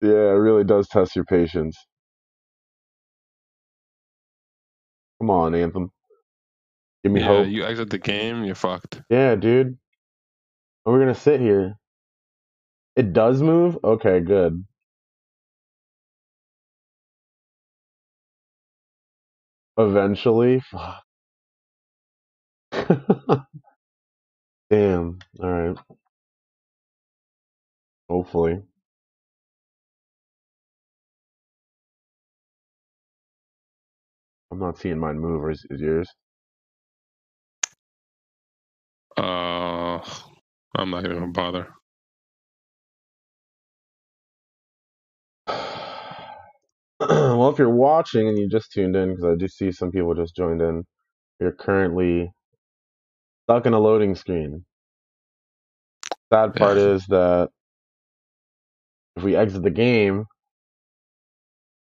Yeah, it really does test your patience. Come on, Anthem. Give me hope. You exit the game, you're fucked. Yeah, dude. We're going to sit here. It does move? Okay, good. Eventually. Fuck. Damn. All right. Hopefully. I'm not seeing mine move. Is yours? I'm not even gonna bother. Well, if you're watching and you just tuned in, because I do see some people just joined in, you're currently stuck in a loading screen. Sad part is that if we exit the game,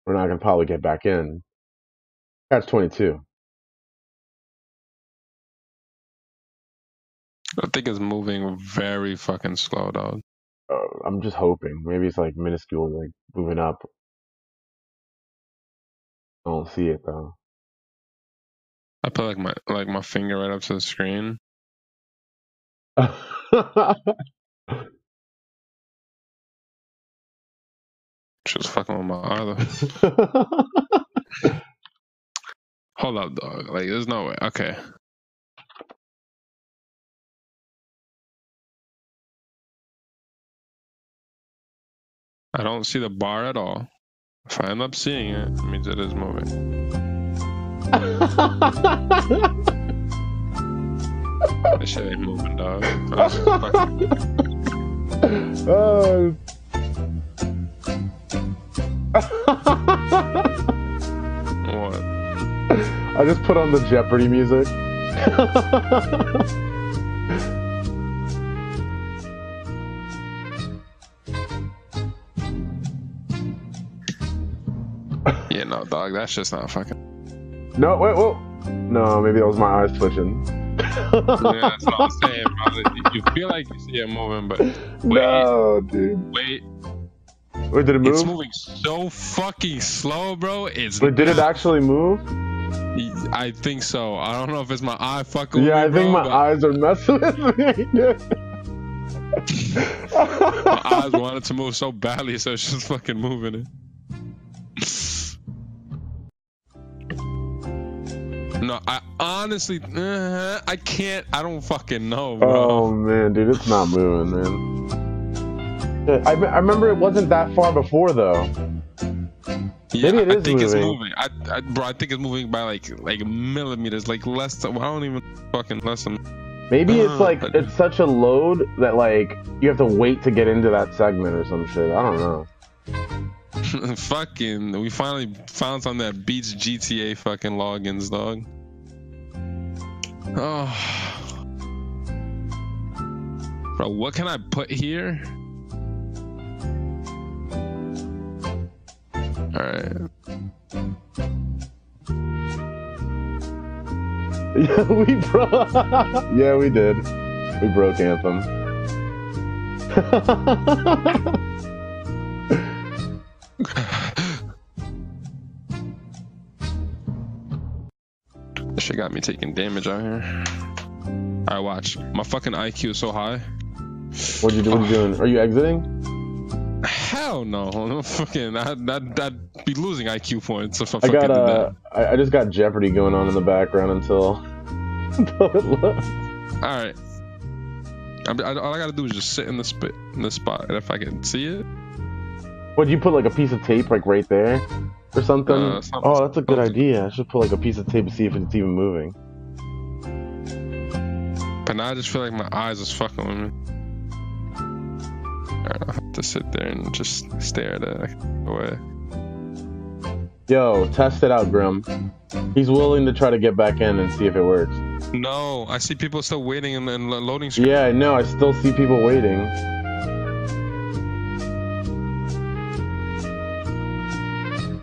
we're not gonna probably get back in. Catch 22. I think it's moving very fucking slow, dog. I'm just hoping. Maybe it's like minuscule, like moving up. I don't see it though. I put like my finger right up to the screen. Just fucking with my eye though. Hold up, dog. Like, there's no way. Okay. I don't see the bar at all. If I end up seeing it, it means it is moving. This shit ain't moving, dog. What? I just put on the Jeopardy music. Yeah, no, dog, that's just not fucking. No, wait, whoa. No, maybe that was my eyes twitching. Yeah, that's what I'm saying, bro. You feel like you see it moving, but wait. No, dude. Wait. Wait, did it move? It's moving so fucking slow, bro. It's. Wait, did it actually move? I think so. I don't know if it's my eye fucking. Yeah, I think my eyes are messing with me. My eyes wanted to move so badly, so it's just fucking moving it. No, I honestly, I can't. I don't fucking know, bro. Oh man, dude, it's not moving, man. I remember it wasn't that far before though. Yeah, maybe I think moving. It's moving. Bro, I think it's moving by like millimeters, like less than. I don't even fucking less than. Maybe it's like it's such a load that like you have to wait to get into that segment or some shit. I don't know. Fucking, we finally found something that beats GTA fucking logins, dog. Oh, bro, what can I put here? All right. Yeah, yeah, we did. We broke Anthem. This shit got me taking damage out here. Alright, watch. My fucking IQ is so high. What'd you do? What are you doing? Are you exiting? Hell no. I'm fucking, I'd be losing IQ points if I fucking did that. I just got Jeopardy going on in the background until it looks. Alright. All I gotta do is just sit in the spot, and if I can see it. What'd you put, like a piece of tape, like right there, or something? Oh, that's a good idea. I should put like a piece of tape to see if it's even moving. But now I just feel like my eyes is fucking with me. Alright, I'll have to sit there and just stare at it away. Yo, test it out, Grim. He's willing to try to get back in and see if it works. No, I see people still waiting in the loading screen. Yeah, I know. I still see people waiting.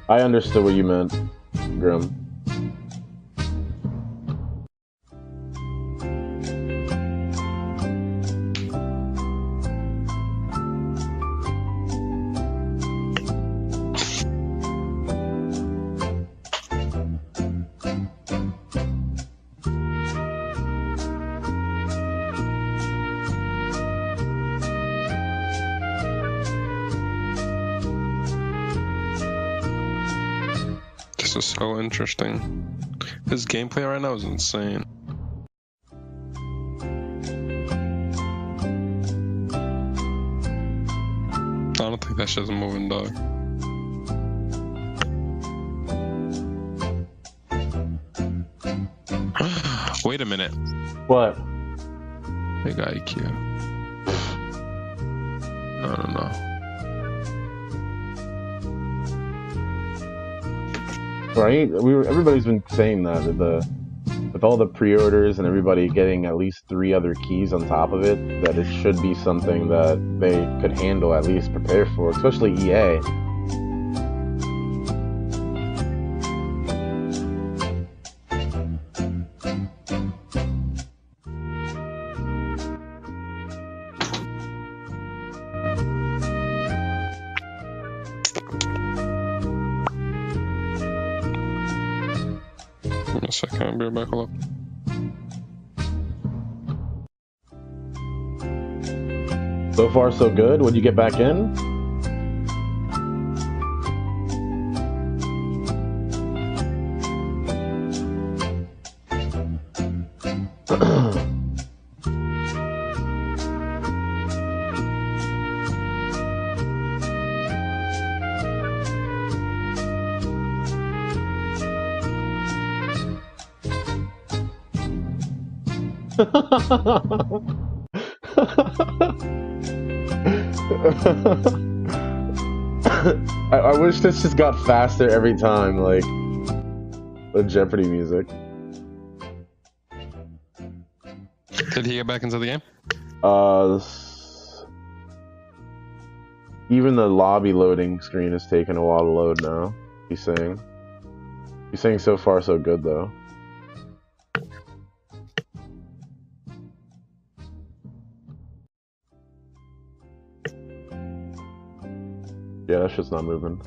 I understood what you meant, Grim. So interesting. His gameplay right now is insane. I don't think that shit's moving, dog. Wait a minute. What? Big IQ. No, no, no. Right? Everybody's been saying that with all the pre-orders and everybody getting at least 3 other keys on top of it, that it should be something that they could handle, at least prepare for, especially EA. Back up. So far, so good. When you get back in, I wish this just got faster every time, like the Jeopardy music. Did he get back into the game? Even the lobby loading screen is taking a while to load now. He's saying. He's saying so far so good though. Yeah, that shit's not moving.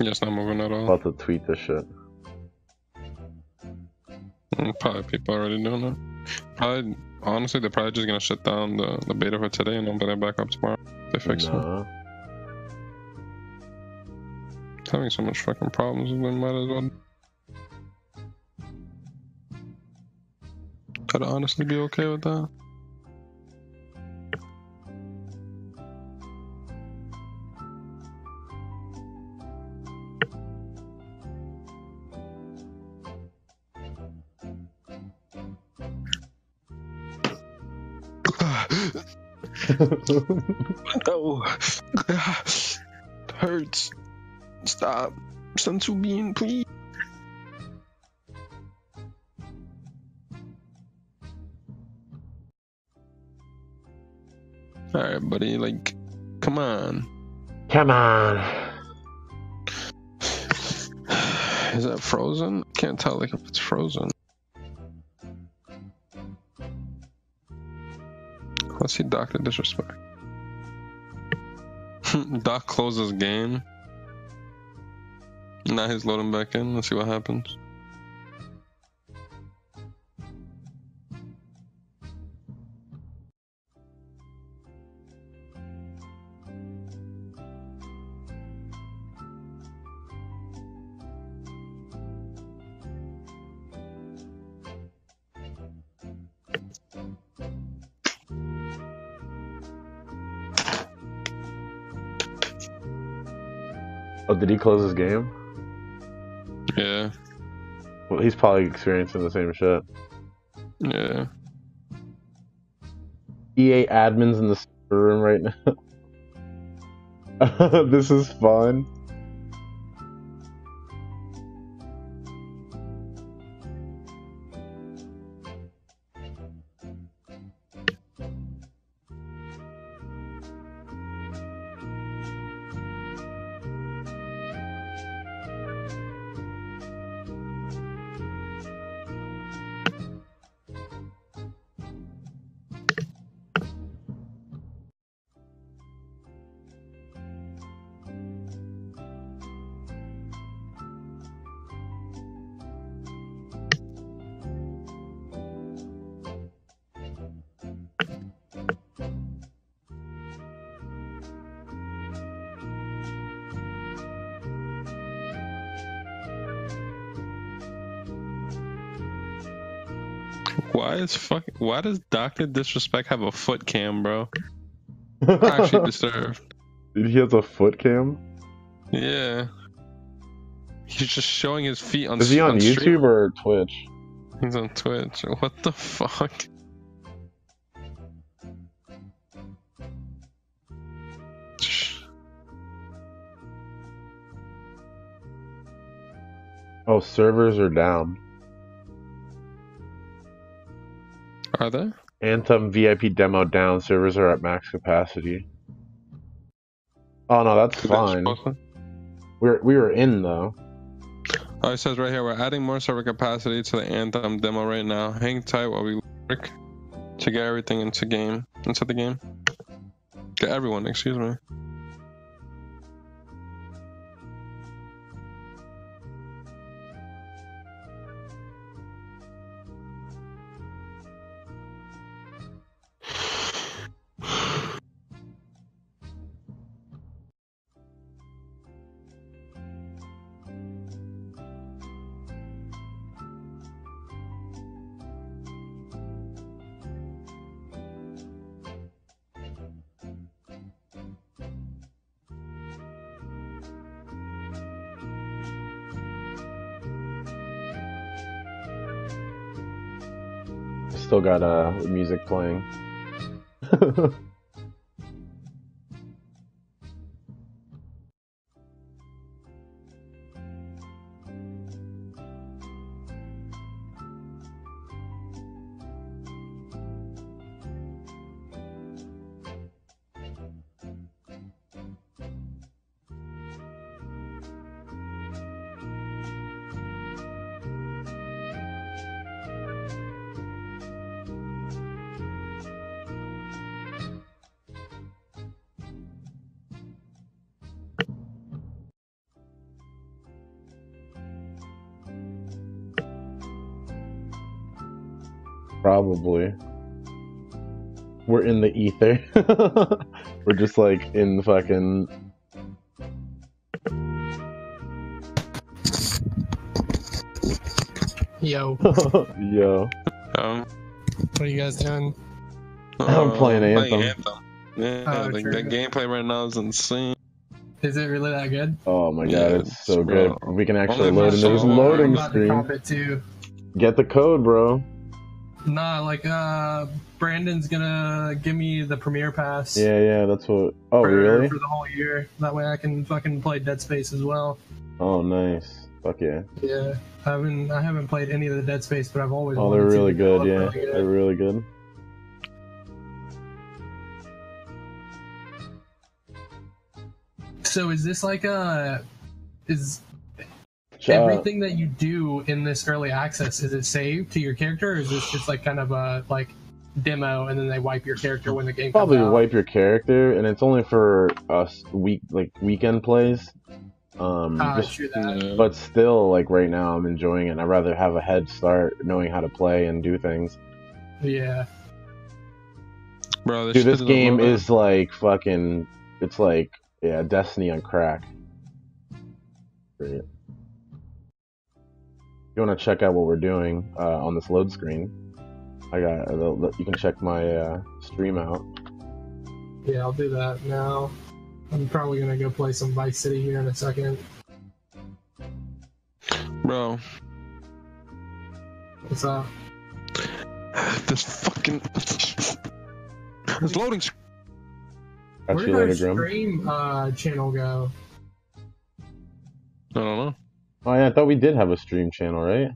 Yeah, it's not moving at all. About to tweet this shit. Probably people already doing that. Probably, honestly, they're probably just gonna shut down the beta for today and then put it back up tomorrow. They fix it. It's having so much fucking problems, we might as well. I'd honestly be okay with that. No, it hurts. Stop. Sansubian, please. All right, buddy. Like, come on. Come on. Is that frozen? Can't tell. Like, if it's frozen. Let's see Dr. Disrespect. Doc closes game. Now he's loading back in. Let's see what happens. Oh, did he close his game? Yeah. Well, he's probably experiencing the same shit. Yeah. EA admins in the server room right now. This is fun. Why does Dr. Disrespect have a foot cam, bro? I'm actually disturbed. Dude, he has a foot cam? Yeah. He's just showing his feet on stream. Is he on YouTube or Twitch? He's on Twitch. What the fuck? Oh, servers are down. Are they? Anthem VIP demo down. Servers are at max capacity. Oh no, that's fine. We were in though. Oh, it says right here, we're adding more server capacity to the Anthem demo right now. Hang tight while we work to get everything into the game. Get everyone, excuse me. Still got music playing. Probably. We're in the ether. We're just like in the fucking... Yo. Yo. What are you guys doing? I'm playing Anthem. Yeah, like that gameplay right now is insane. Is it really that good? Oh my god, it's so good. We can actually load into this loading screen. Get the code, bro. Nah, like, Brandon's gonna give me the premiere pass. Yeah, that's what... Oh, really? For the whole year. That way I can fucking play Dead Space as well. Oh, nice. Fuck yeah. Yeah. I haven't played any of the Dead Space, but I've always wanted to. Oh, they're really good, yeah. Really good. They're really good. So is this like a... Everything that you do in this early access, is it saved to your character, or is this just like kind of a like demo and then they wipe your character when the game comes out? Probably wipe your character, and it's only for us weekend plays. But still, like right now, I'm enjoying it. And I'd rather have a head start knowing how to play and do things. Yeah. Bro, this, dude, this game is like fucking. It's like, yeah, Destiny on crack. Great. If you want to check out what we're doing on this load screen, I got. You can check my stream out. Yeah, I'll do that now. I'm probably gonna go play some Vice City here in a second. Bro. What's up? This fucking... this loading screen. Where did our stream channel go? I don't know. Oh yeah, I thought we did have a stream channel, right?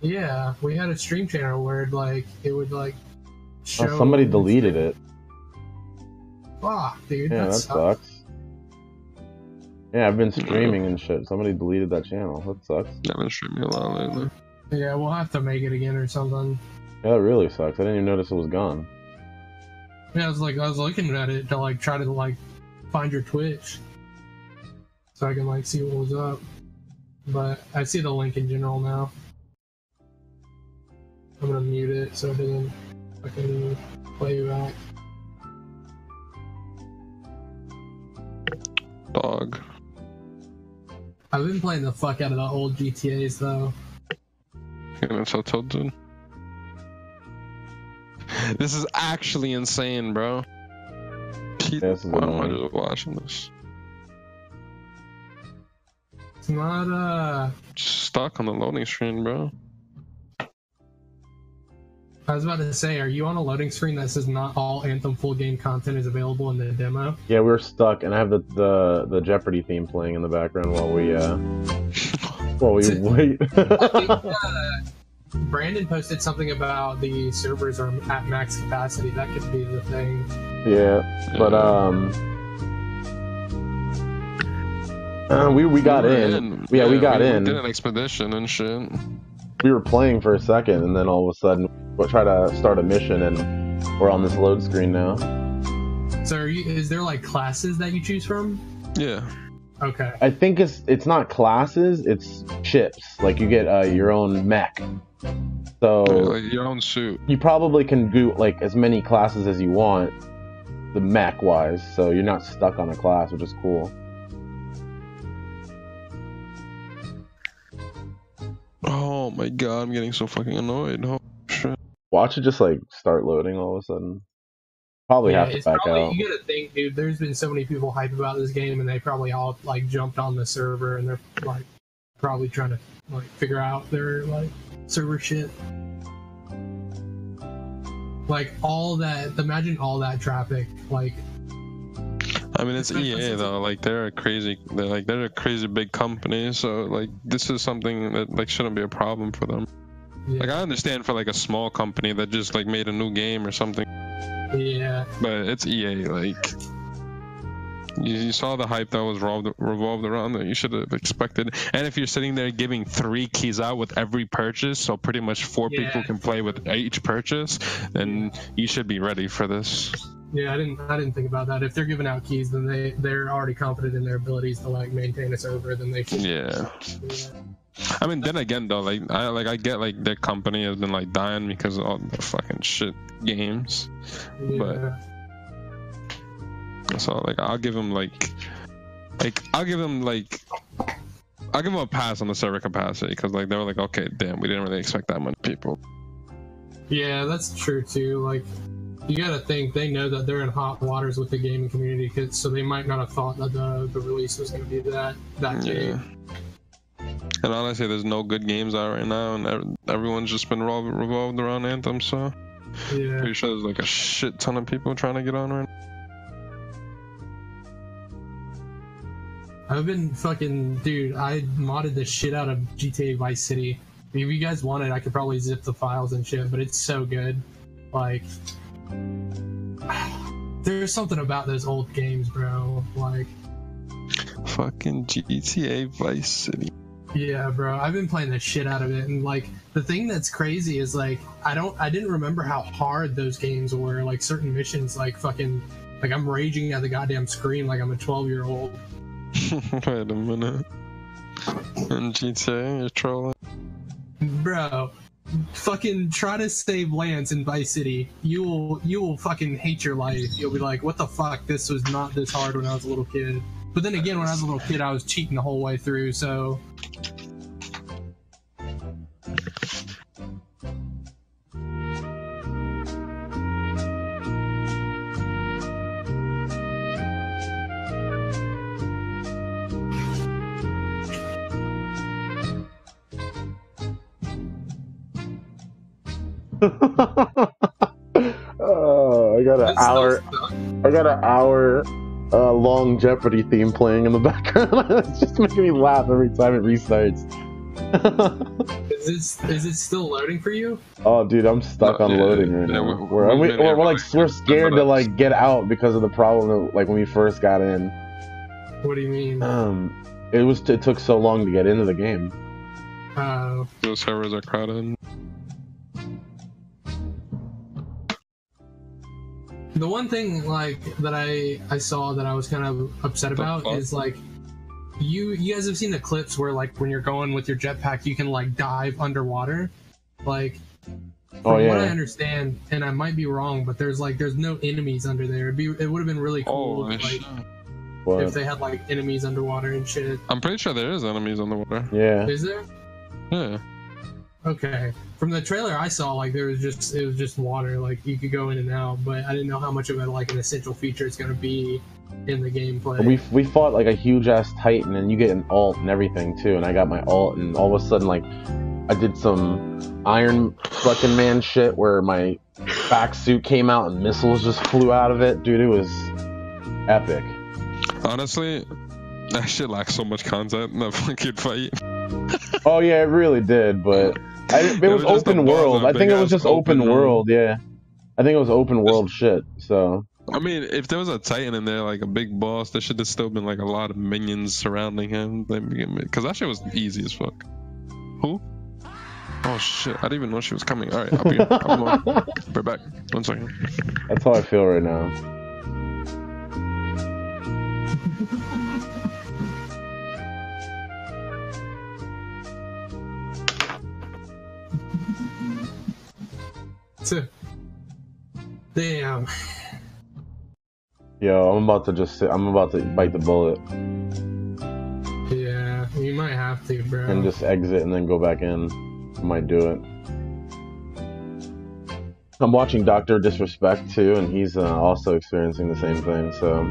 Yeah, we had a stream channel where it would show... Oh, somebody deleted it. Fuck, dude, yeah, that sucks. Yeah, I've been streaming and shit. Somebody deleted that channel. That sucks. I've been streaming a lot lately. Yeah, we'll have to make it again or something. Yeah, that really sucks. I didn't even notice it was gone. Yeah, I was looking at it to try to find your Twitch, so I can see what was up. But I see the link in general now. I'm gonna mute it so it doesn't fucking play back. Dog. I've been playing the fuck out of the old GTAs, though. Yeah, that's how I told you. This is actually insane, bro. Why am I just watching this? It's not, just stuck on the loading screen, bro. I was about to say, are you on a loading screen that says not all Anthem full game content is available in the demo? Yeah, we're stuck, and I have the Jeopardy theme playing in the background while we wait. I think Brandon posted something about the servers are at max capacity. That could be the thing. Yeah, but we got in. Yeah, we got in. We did an expedition and shit. We were playing for a second, and then all of a sudden, we'll try to start a mission, and we're on this load screen now. So, is there classes that you choose from? Yeah. Okay. I think it's not classes; it's chips. Like you get your own mech. So your own suit. You probably can do as many classes as you want, the mech wise. So you're not stuck on a class, which is cool. Oh my god, I'm getting so fucking annoyed. Oh shit. Watch it just start loading all of a sudden. Probably have to back out. You gotta think, dude, there's been so many people hype about this game and they probably all jumped on the server and they're probably trying to figure out their server shit. All that, imagine all that traffic. I mean, it's EA though. They're a crazy big company. So this is something that shouldn't be a problem for them. Yeah. I understand for a small company that just made a new game or something. Yeah. But it's EA. You saw the hype that was revolved around that. You should have expected. And if you're sitting there giving 3 keys out with every purchase, so pretty much 4 people can play with each purchase, then you should be ready for this. Yeah, I didn't think about that. If they're giving out keys, then they're already confident in their abilities to maintain a server. Then they should. Yeah. I mean, then again, though, I get their company has been dying because of all the fucking shit games, but so I'll give them a pass on the server capacity because they were okay, damn, we didn't really expect that many people. Yeah, that's true too. You gotta think, they know that they're in hot waters with the gaming community, so they might not have thought that the release was gonna be that big. And honestly, there's no good games out right now, and everyone's just been revolved around Anthem, so... Yeah. Pretty sure there's a shit ton of people trying to get on right now. I've been fucking... Dude, I modded the shit out of GTA Vice City. If you guys wanted, I could probably zip the files and shit, but it's so good. There's something about those old games, bro. Fucking GTA Vice City. Yeah, bro. I've been playing the shit out of it, and the thing that's crazy is I didn't remember how hard those games were. Certain missions, fucking, I'm raging at the goddamn screen like I'm a 12-year-old. Wait a minute. In GTA, you're trolling? Bro, fucking try to save Lance in Vice City. You will fucking hate your life. You'll be like, what the fuck? This was not this hard when I was a little kid. But then again, when I was a little kid, I was cheating the whole way through, so... I got an hour long Jeopardy theme playing in the background. It's just making me laugh every time it restarts. Is it still loading for you? Oh, dude, I'm stuck on loading right now. We're scared to like get out because of the problem that, like, when we first got in. What do you mean? It took so long to get into the game. Oh. Those servers are crowded. The one thing, like, that I saw that I was kind of upset about is, like, you guys have seen the clips where, like, when you're going with your jetpack, you can, like, dive underwater. Like, from what I understand, and I might be wrong, but there's no enemies under there. It would have been really cool if they had, like, enemies underwater and shit. I'm pretty sure there is enemies underwater. Yeah. Is there? Yeah. Okay. From the trailer I saw, like, it was just water, like, you could go in and out, but I didn't know how much of a, like, an essential feature it's gonna be in the gameplay. We fought, like, a huge-ass Titan, and you get an alt and everything, too, and I got my alt, and all of a sudden, like, I did some Iron fucking Man shit where my back suit came out and missiles just flew out of it. Dude, it was epic. Honestly, that shit lacks so much content in that fucking fight. Oh, yeah, it really did, but... It was open world. I think it was just open world, yeah. I think it was open world shit, so... I mean, if there was a Titan in there, like a big boss, there should have still been, like, a lot of minions surrounding him. Because that shit was easy as fuck. Who? Oh, shit. I didn't even know she was coming. Alright, I'll be right back. 1 second. That's how I feel right now. Damn. Yo, I'm about to bite the bullet. Yeah, you might have to, bro. And just exit and then go back in. I might do it. I'm watching Dr. Disrespect too, and he's also experiencing the same thing, so...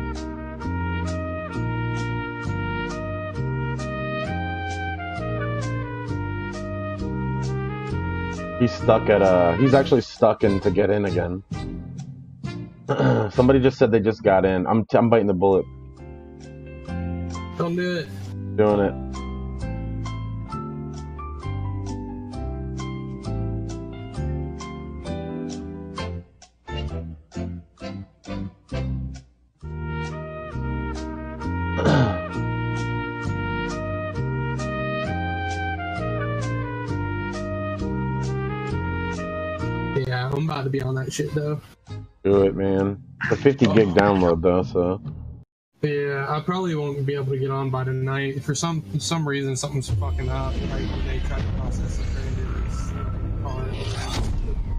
He's actually stuck in to get in again. Somebody just said they just got in. I'm biting the bullet. Don't do it. Doing it. To be on that shit though. Do it, man. It's a 50 gig download though, so. Yeah, I probably won't be able to get on by tonight. For some reason, something's fucking up. Like when they try to process it, call it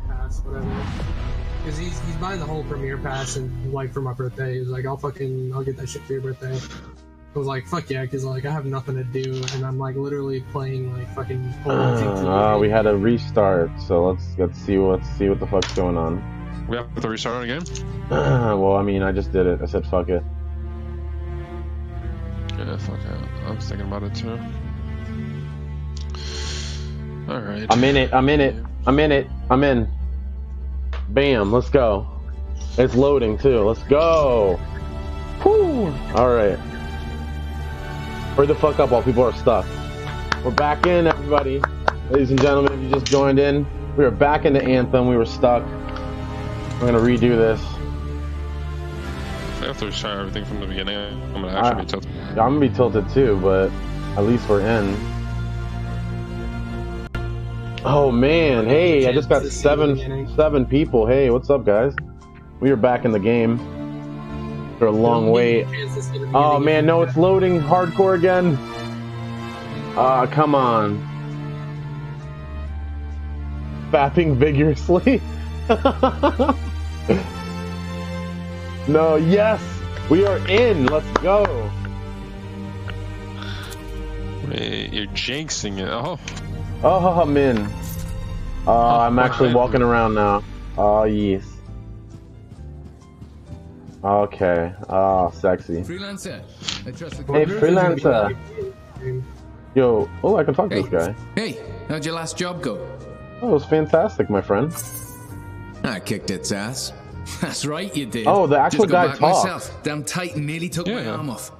pass, whatever. Because he's buying the whole Premiere Pass, and like for my birthday, he's like, I'll get that shit for your birthday. I was like, fuck yeah, because like I have nothing to do, and I'm like literally playing like fucking. We had a restart, so let's see what the fuck's going on. We have to restart our game. Well, I mean, I just did it. I said fuck it. Yeah, fuck it. I was thinking about it too. All right. I'm in it. Bam. Let's go. It's loading too. Let's go. Whew. All right. Hurry the fuck up while people are stuck. We're back in, everybody. Ladies and gentlemen, if you just joined in, we are back into Anthem. We were stuck. We're gonna redo this. I have to try everything from the beginning. I'm gonna actually be tilted. I'm gonna be tilted too, but at least we're in. Oh man, hey, I just got seven people. Hey, what's up, guys? We are back in the game. After a long wait. Oh man, no, it's loading hardcore again. Come on. Fapping vigorously. No, yes! We are in! Let's go! Wait, you're jinxing it. Oh. Oh, I'm in. I'm actually walking around now. Oh, yes. Okay. Oh, sexy. Freelancer. Hey, Freelancer. Yo. Oh, I can talk to this guy. Hey, how'd your last job go? Oh, it was fantastic, my friend. I kicked its ass. That's right, you did. Oh, the actual guy talks. Damn Titan nearly took my arm off.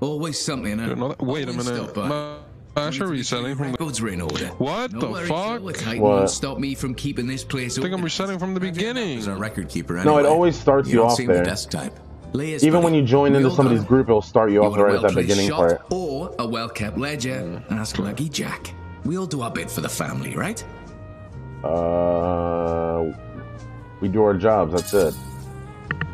Always something, huh? Wait a minute. Masher resetting from the... What the fuck? What? Stop me from keeping this place open. I think I'm resetting from the beginning. A record keeper anyway. No, it always starts you off there. Even when you join into somebody's group, it'll start you off right at that beginning part. Or a well-kept ledger. Ask Lucky Jack. We all do our bit for the family, right? We do our jobs, that's it.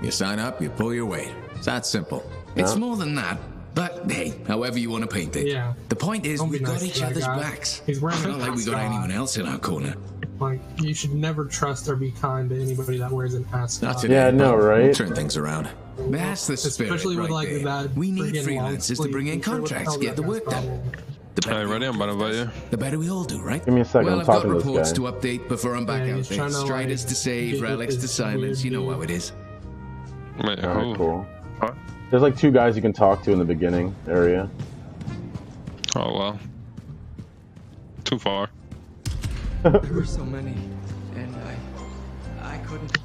You sign up, you pull your weight. It's that simple. Yeah. It's more than that, but hey, however you want to paint it. Yeah. The point is, we've got each other's backs. It's not like we got anyone else in our corner. Like, you should never trust or be kind to anybody that wears an ascot. Yeah, no, right? We'll turn things around. That's the spirit. Especially with like that. We need freelancers to bring in contracts, get the work done. Alright, ready? I'm about to invite you. The better we all do, right? Give me a second. Well, I've got reports to update before I'm back out there. Striders to save, relics to silence. You know how it is. Wait, cool. Huh? There's like two guys you can talk to in the beginning area. Oh well. Too far. There were so many, and I couldn't.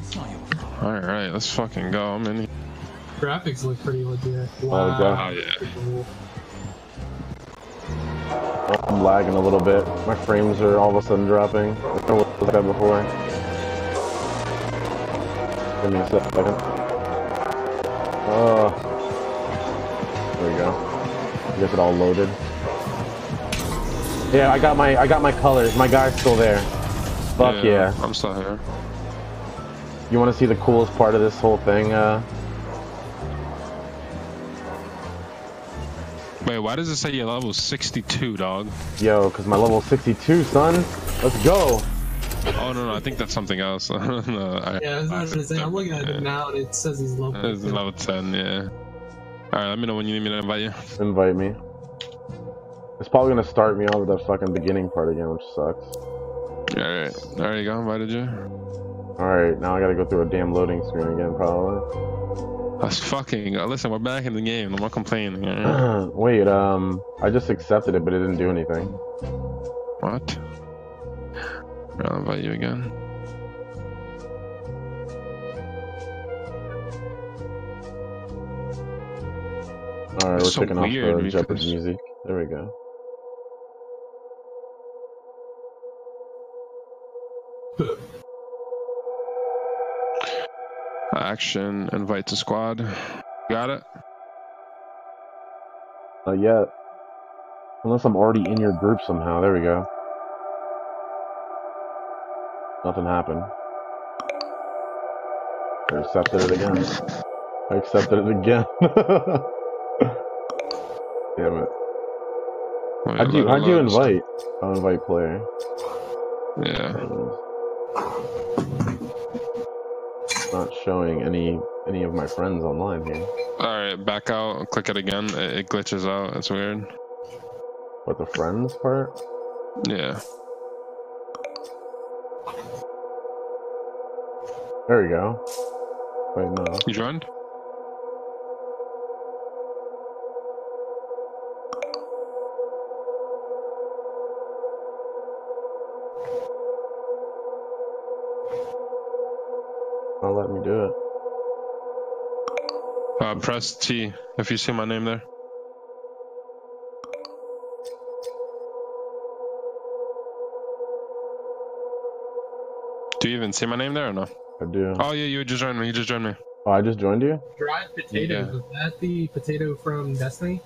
It's not your fault. All right, let's fucking go. I'm in. Graphics look pretty legit. Wow. Oh yeah. I'm lagging a little bit. My frames are all of a sudden dropping. I don't know what was that before. Give me a second. There we go. I guess it all loaded. Yeah, I got my colors. My guy's still there. Fuck yeah. I'm still here. You want to see the coolest part of this whole thing? Wait, why does it say your level 62, dog? Yo, cause my level 62, son. Let's go. Oh no, I think that's something else. Yeah, that's what I'm saying. I'm looking at it now and it says he's level 10. It's level 10, yeah. Alright, let me know when you need me to invite you. Invite me. It's probably gonna start me off with that fucking beginning part again, which sucks. Alright, already got invited you. Alright, now I gotta go through a damn loading screen again, probably. That's fucking. Listen, we're back in the game. I'm not complaining. Wait, I just accepted it, but it didn't do anything. What? I'll invite you again. Alright, we're taking off the Jeopardy music. There we go. Action, invite to squad. Got it? Not yet. Unless I'm already in your group somehow. There we go. Nothing happened. I accepted it again. I accepted it again. Damn it. Wait, how'd you invite? I'll invite player. Yeah. Not showing any of my friends online here. Alright, back out, click it again. It glitches out, it's weird. What, the friends part? Yeah. There we go. Wait, no. You joined? I'll let me do it. Press T if you see my name there. Do you even see my name there or no? I do. Oh yeah, you just joined me. Oh, I just joined you? Dried potatoes. Yeah. Is that the potato from Destiny?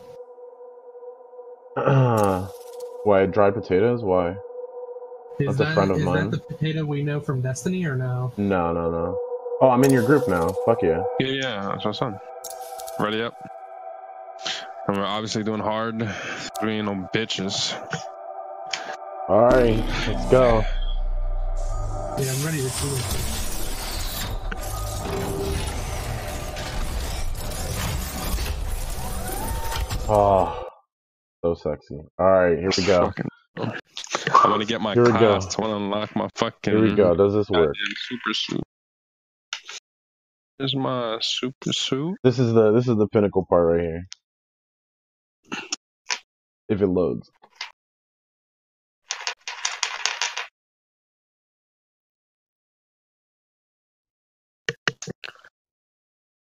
Why dried potatoes? Why? That's a friend of mine. Is that the potato we know from Destiny or no? No, no, no. Oh, I'm in your group now. Fuck yeah. Yeah, yeah, that's my son. Ready up. And we're obviously doing hard. We ain't no bitches. Alright, let's go. Yeah, I'm ready to do it. Oh, so sexy. Alright, here we go. I want to get my class. I want to unlock my fucking... Here we go. Does this work? Super suit. This is my super suit. This is the pinnacle part right here. If it loads.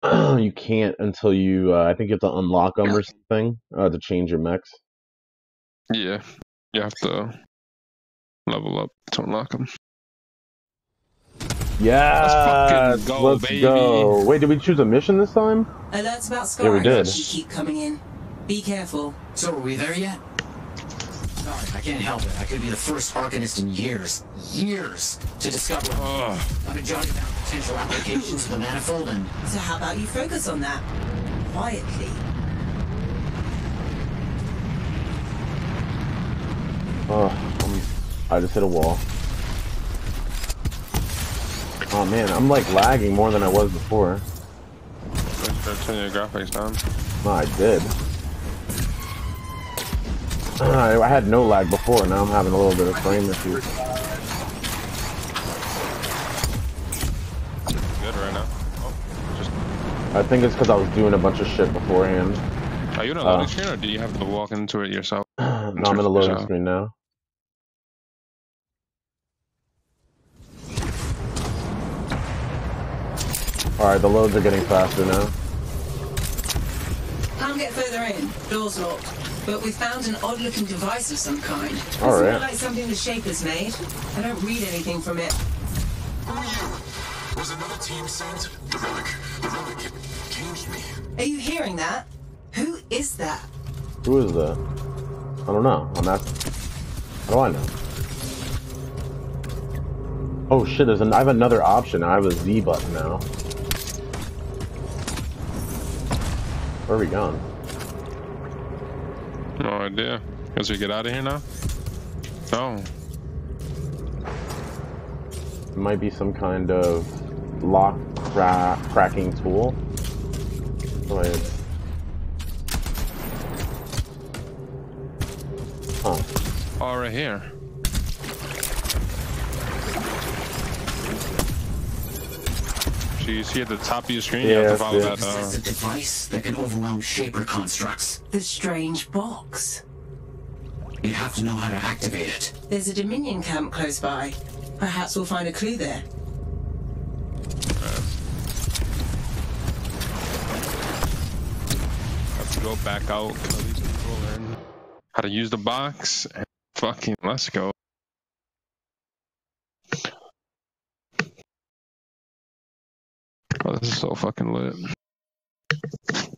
You can't until you, I think you have to unlock them or something to change your mechs. Yeah, you have to level up to unlock them. Yeah, let's go, baby. Wait, did we choose a mission this time? Alerts about scars. Yeah, we did. You keep coming in. Be careful. So are we there yet? Sorry, I can't help it. I could be the first Arcanist in years to discover. I've been jotting down potential applications of the manifold and... So how about you focus on that? Quietly. I just hit a wall. Oh man, I'm like lagging more than I was before. Turn your graphics down. No, I did. I had no lag before, now I'm having a little bit of frame issues. Good right now. Oh, just... I think it's because I was doing a bunch of shit beforehand. Are you in a loading screen or do you have to walk into it yourself? No, I'm in a loading screen now. Alright, the loads are getting faster now. Can't get further in. Door's locked. But we found an odd-looking device of some kind. All right. It's like something the Shaper's made. I don't read anything from it. Was another team sent? The relic, it changed me. Are you hearing that? Who is that? Who is that? I don't know. I'm asking. How do I know? Oh shit! I have another option. I have a Z button now. Where are we going? No idea. Guess we get out of here now? Oh. It might be some kind of lock cracking tool. What is it? Huh. Oh, right here. You see at the top of your screen, you have to follow that. This is a device that can overwhelm Shaper constructs. The strange box. You have to know how to activate it. There's a Dominion camp close by. Perhaps we'll find a clue there. Have to go back out. How to use the box? And fucking let's go. Oh, this is so fucking lit.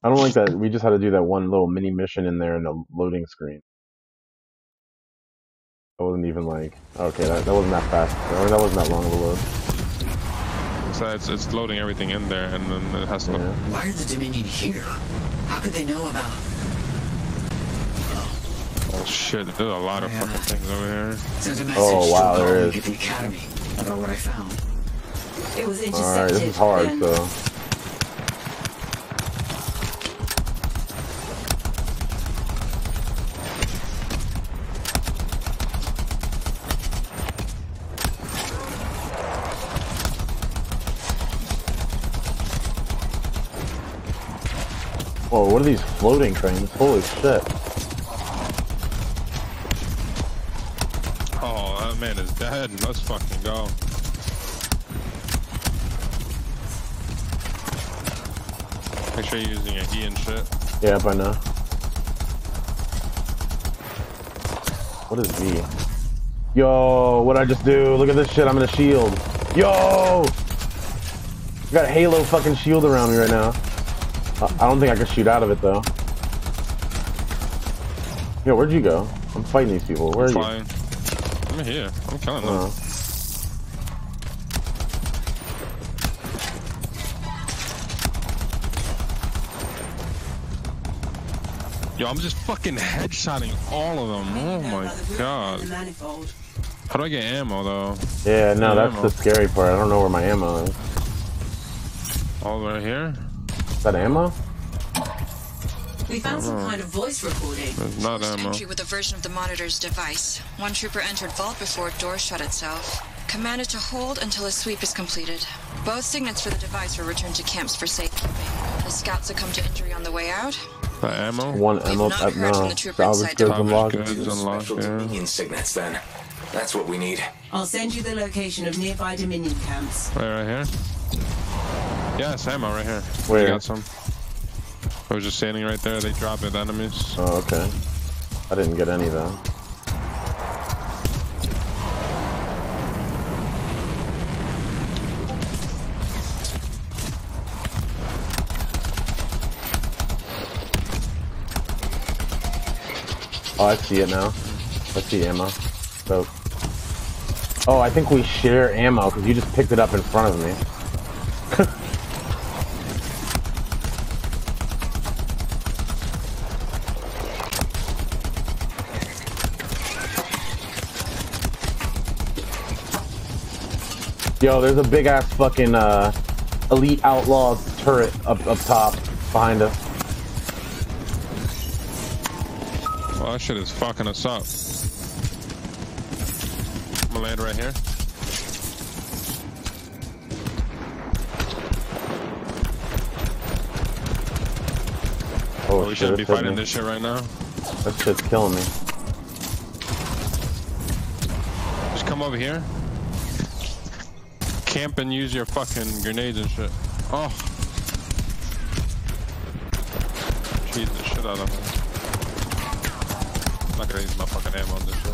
I don't like that we just had to do that one little mini mission in there in the loading screen. That wasn't even like... Okay, that wasn't that fast. I mean, that wasn't that long of a load. So it's loading everything in there and then it has to... Yeah. Why are the Dominion here? How could they know about... Oh shit, there's a lot of fucking things over here. Send a message to there is. At the academy about what I found. It was intercepted. Alright, this is hard, though. Whoa, what are these floating things? Holy shit. Oh, that man is dead. Let's fucking go. Make sure you're using your E and shit. Yeah, by now. What is V? Yo, what'd I just do? Look at this shit, I'm in a shield. Yo! I got a Halo fucking shield around me right now. I don't think I can shoot out of it, though. Yo, where'd you go? I'm fighting these people. Where are you? I'm here. I'm killing them. Yo, I'm just fucking headshotting all of them. Oh my god. How do I get ammo though? Yeah, no, that's the scary part. I don't know where my ammo is. All right here? Is that ammo? We found some kind of voice recording. There's not ammo. Entry with a version of the monitor's device. One trooper entered vault before a door shut itself. Commanded to hold until a sweep is completed. Both signets for the device were returned to camps for safekeeping. The scout succumbed to injury on the way out. The ammo? One ammo. We've not heard from the trooper inside the vault. Special Dominion signets then. That's what we need. I'll send you the location of nearby Dominion camps. Right here? Yeah, it's ammo right here. Where? We got some. I was just standing right there. They dropped it, enemies. Oh, okay. I didn't get any though. Oh, I see it now. I see ammo. So, oh, I think we share ammo because you just picked it up in front of me. Yo, there's a big ass fucking elite outlaw turret up top behind us. Well, that shit is fucking us up. I'm gonna land right here. Oh, we shouldn't be fighting this shit right now. That shit's killing me. Just come over here. Camp and use your fucking grenades and shit. Oh. Cheat the shit out of me. I'm not gonna use my fucking ammo on this shit.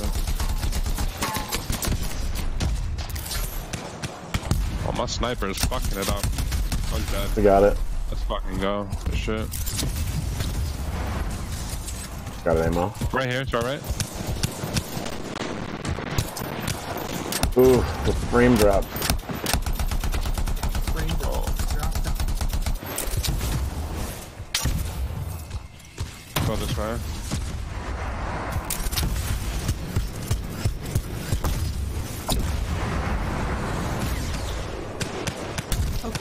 Oh, my sniper is fucking it up. Fuck that. We got it. Let's fucking go. This shit. Got an ammo. Right here, it's alright. Ooh, the frame drop. Right. Oh,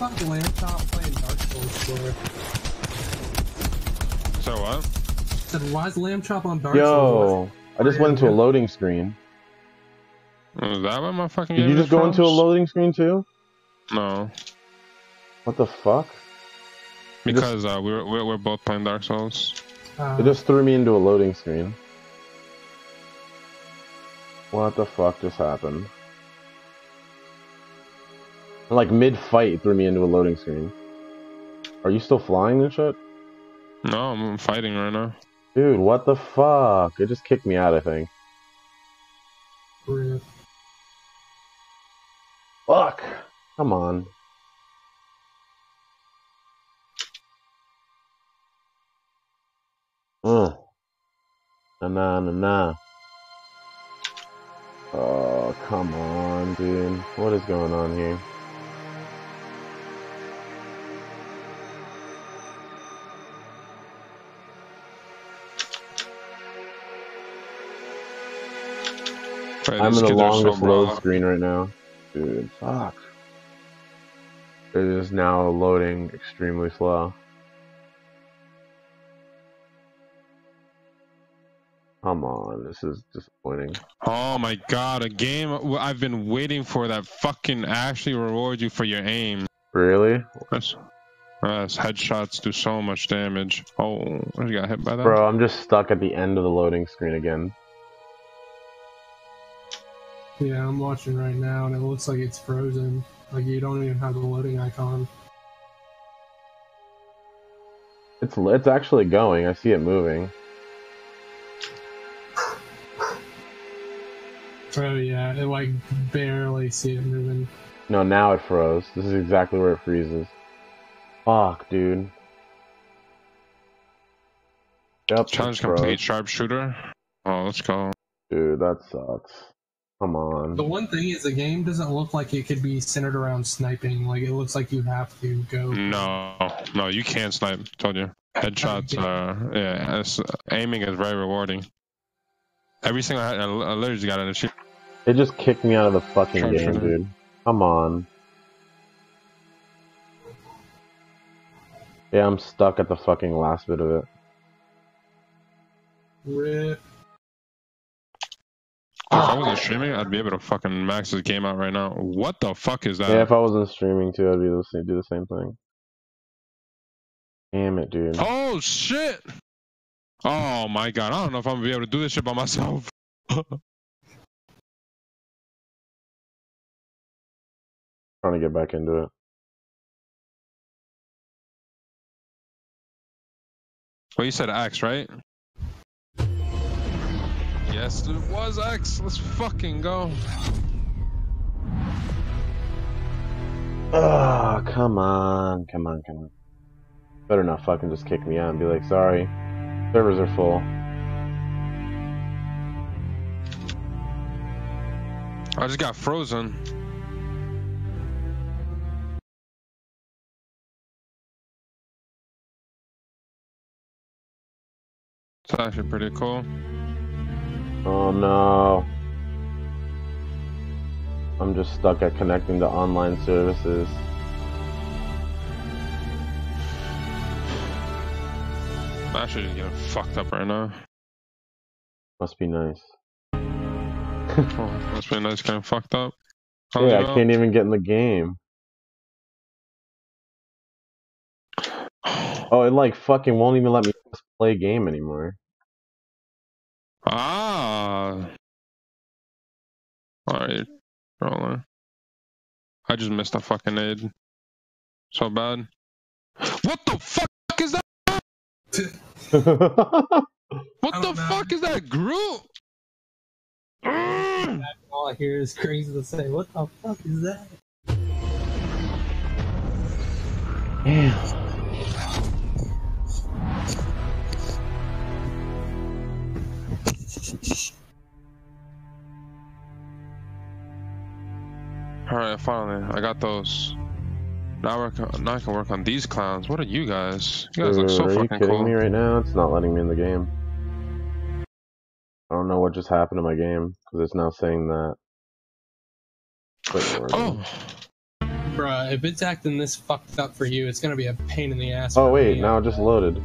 by the way, I'm not playing Dark Souls 4. So what? Said, why is Lamb Chop on Dark Souls? Yo, I just went into a loading screen. Is that what my fucking game is? Did you just go into a loading screen too? No. What the fuck? Because just... we're both playing Dark Souls. It just threw me into a loading screen. What the fuck just happened? And like mid-fight, it threw me into a loading screen. Are you still flying and shit? No, I'm fighting right now. Dude, what the fuck? It just kicked me out, I think. Breathe. Fuck! Come on. Nah. Oh, come on, dude. What is going on here? I'm in the longest load screen right now. Dude, fuck. It is now loading extremely slow. Come on, this is disappointing. Oh my god, a game I've been waiting for that fucking actually rewards you for your aim. Really? That's headshots do so much damage. Oh, I got hit by that. Bro, I'm just stuck at the end of the loading screen again. Yeah, I'm watching right now and it looks like it's frozen. Like you don't even have the loading icon. It's actually going. I see it moving. Oh yeah, it like barely see it moving. No, now it froze. This is exactly where it freezes. Fuck, dude. Yep, challenge complete, sharpshooter. Oh, let's go. Dude, that sucks. Come on. The one thing is the game doesn't look like it could be centered around sniping. Like, it looks like you have to go. No, you can't snipe. Told you. Headshots are, yeah, aiming is very rewarding. Every single head, I literally got an achievement. They just kicked me out of the fucking game, dude. Come on. Yeah, I'm stuck at the fucking last bit of it. Rip. If I wasn't streaming, I'd be able to fucking max this game out right now. What the fuck is that? Yeah, if I wasn't streaming too, I'd be able to do the same thing. Damn it, dude. Oh, shit! Oh, my God. I don't know if I'm gonna be able to do this shit by myself. Trying to get back into it. Well, you said Axe, right? Yes, it was X. Let's fucking go. Oh, come on. Come on, come on. Better not fucking just kick me out and be like, sorry. Servers are full. I just got frozen. It's actually pretty cool. Oh no. I'm just stuck at connecting to online services. I'm actually just getting fucked up right now. Must be nice. Oh, must be nice getting fucked up. Dude, I can't even get in the game. Oh, it like fucking won't even let me play a game anymore. Ah, all right, roller. I just missed a fucking aid. So bad. What the fuck is that? What the fuck is that group? All I hear is crazy to say. What the fuck is that? Damn. Alright, finally, I got those. Now I can work on these clowns. What are you guys? You guys look so fucking cool. Are you kidding me right now? It's not letting me in the game. I don't know what just happened to my game, because it's now saying that. Oh! Bruh, if it's acting this fucked up for you, it's gonna be a pain in the ass. Oh wait, now it just loaded.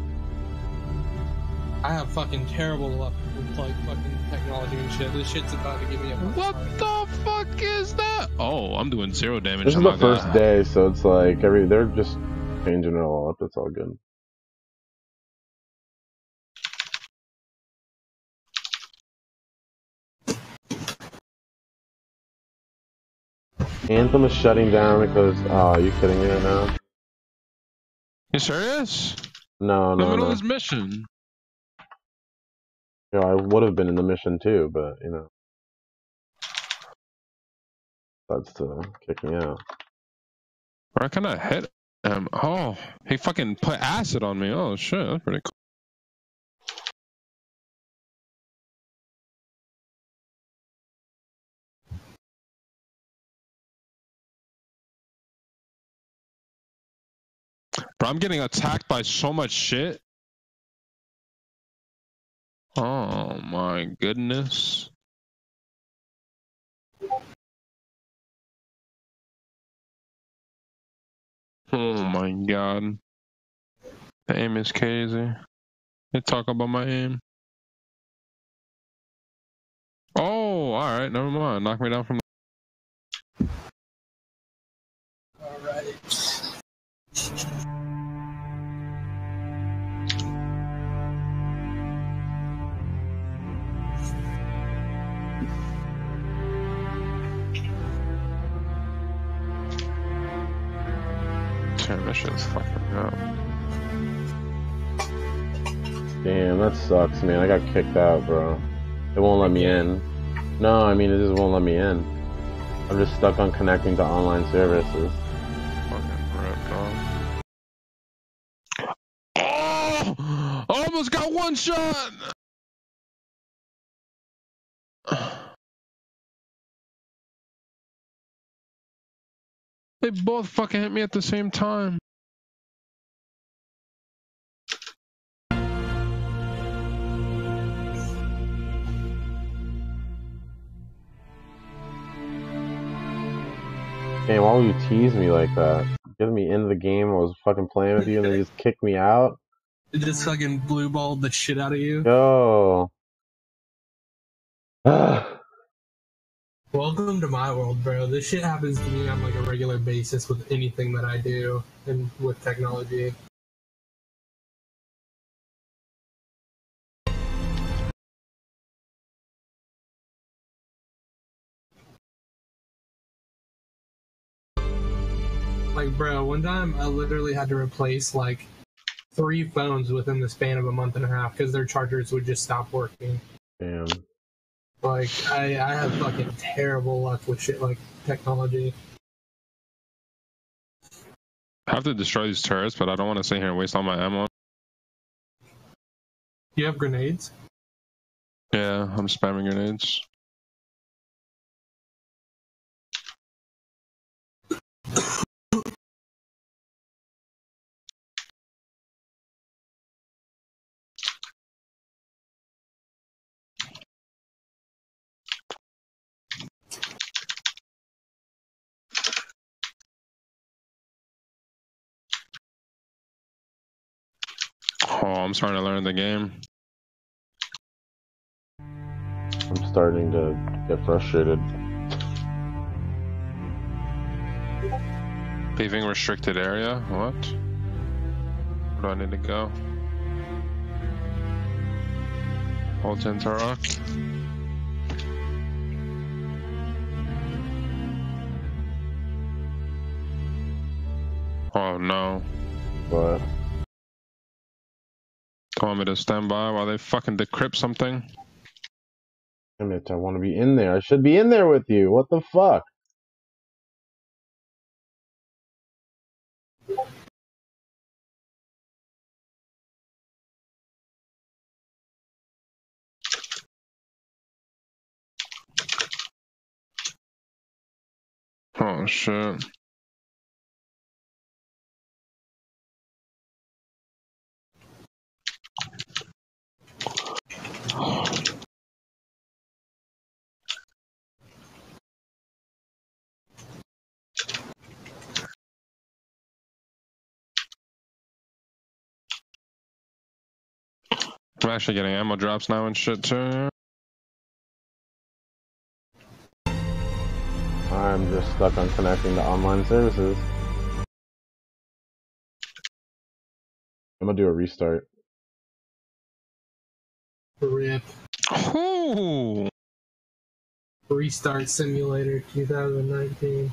I have fucking terrible luck with like fucking technology and shit. This shit's about to give me a. What the fuck is that? Oh, I'm doing 0 damage. This is the first day, so it's like they're just changing it all up. It's all good. Anthem is shutting down because. Oh, are you kidding me right now? You serious? No, no. In the middle of this mission. You know, I would have been in the mission too, but, you know, that's to kick me out. Where can I hit him? Oh, he fucking put acid on me. Oh, shit, that's pretty cool. Bro, I'm getting attacked by so much shit. Oh my goodness. Oh my God. The aim is crazy. They talk about my aim. Oh, alright, never mind. Knock me down from the. Alright. That shit's fucking up. Damn, that sucks, man. I got kicked out, bro. It won't let me in. No, I mean, it just won't let me in. I'm just stuck on connecting to online services. Fucking rip, dog. Oh! I almost got one shot! They both fucking hit me at the same time. game. Why would you tease me like that? Get me into the game. I was fucking playing with you, and then you just kicked me out. It just fucking blue balled the shit out of you. Yo. Welcome to my world, bro. This shit happens to me on like a regular basis with anything that I do and with technology. Like, bro, one time I literally had to replace like 3 phones within the span of a month and a half because their chargers would just stop working. Damn. Like, I have fucking terrible luck with shit like technology. I have to destroy these turrets, but I don't want to sit here and waste all my ammo. You have grenades? Yeah, I'm spamming grenades. Oh, I'm starting to learn the game. I'm starting to get frustrated. Leaving restricted area? What? Where do I need to go? Hold into rock. Oh no. What? Want me to stand by while they fucking decrypt something? Damn it, I want to be in there. I should be in there with you. What the fuck? Oh shit. I'm actually getting ammo drops now and shit too. I'm just stuck on connecting to online services. I'm gonna do a restart. RIP. Ooh. Restart Simulator 2019.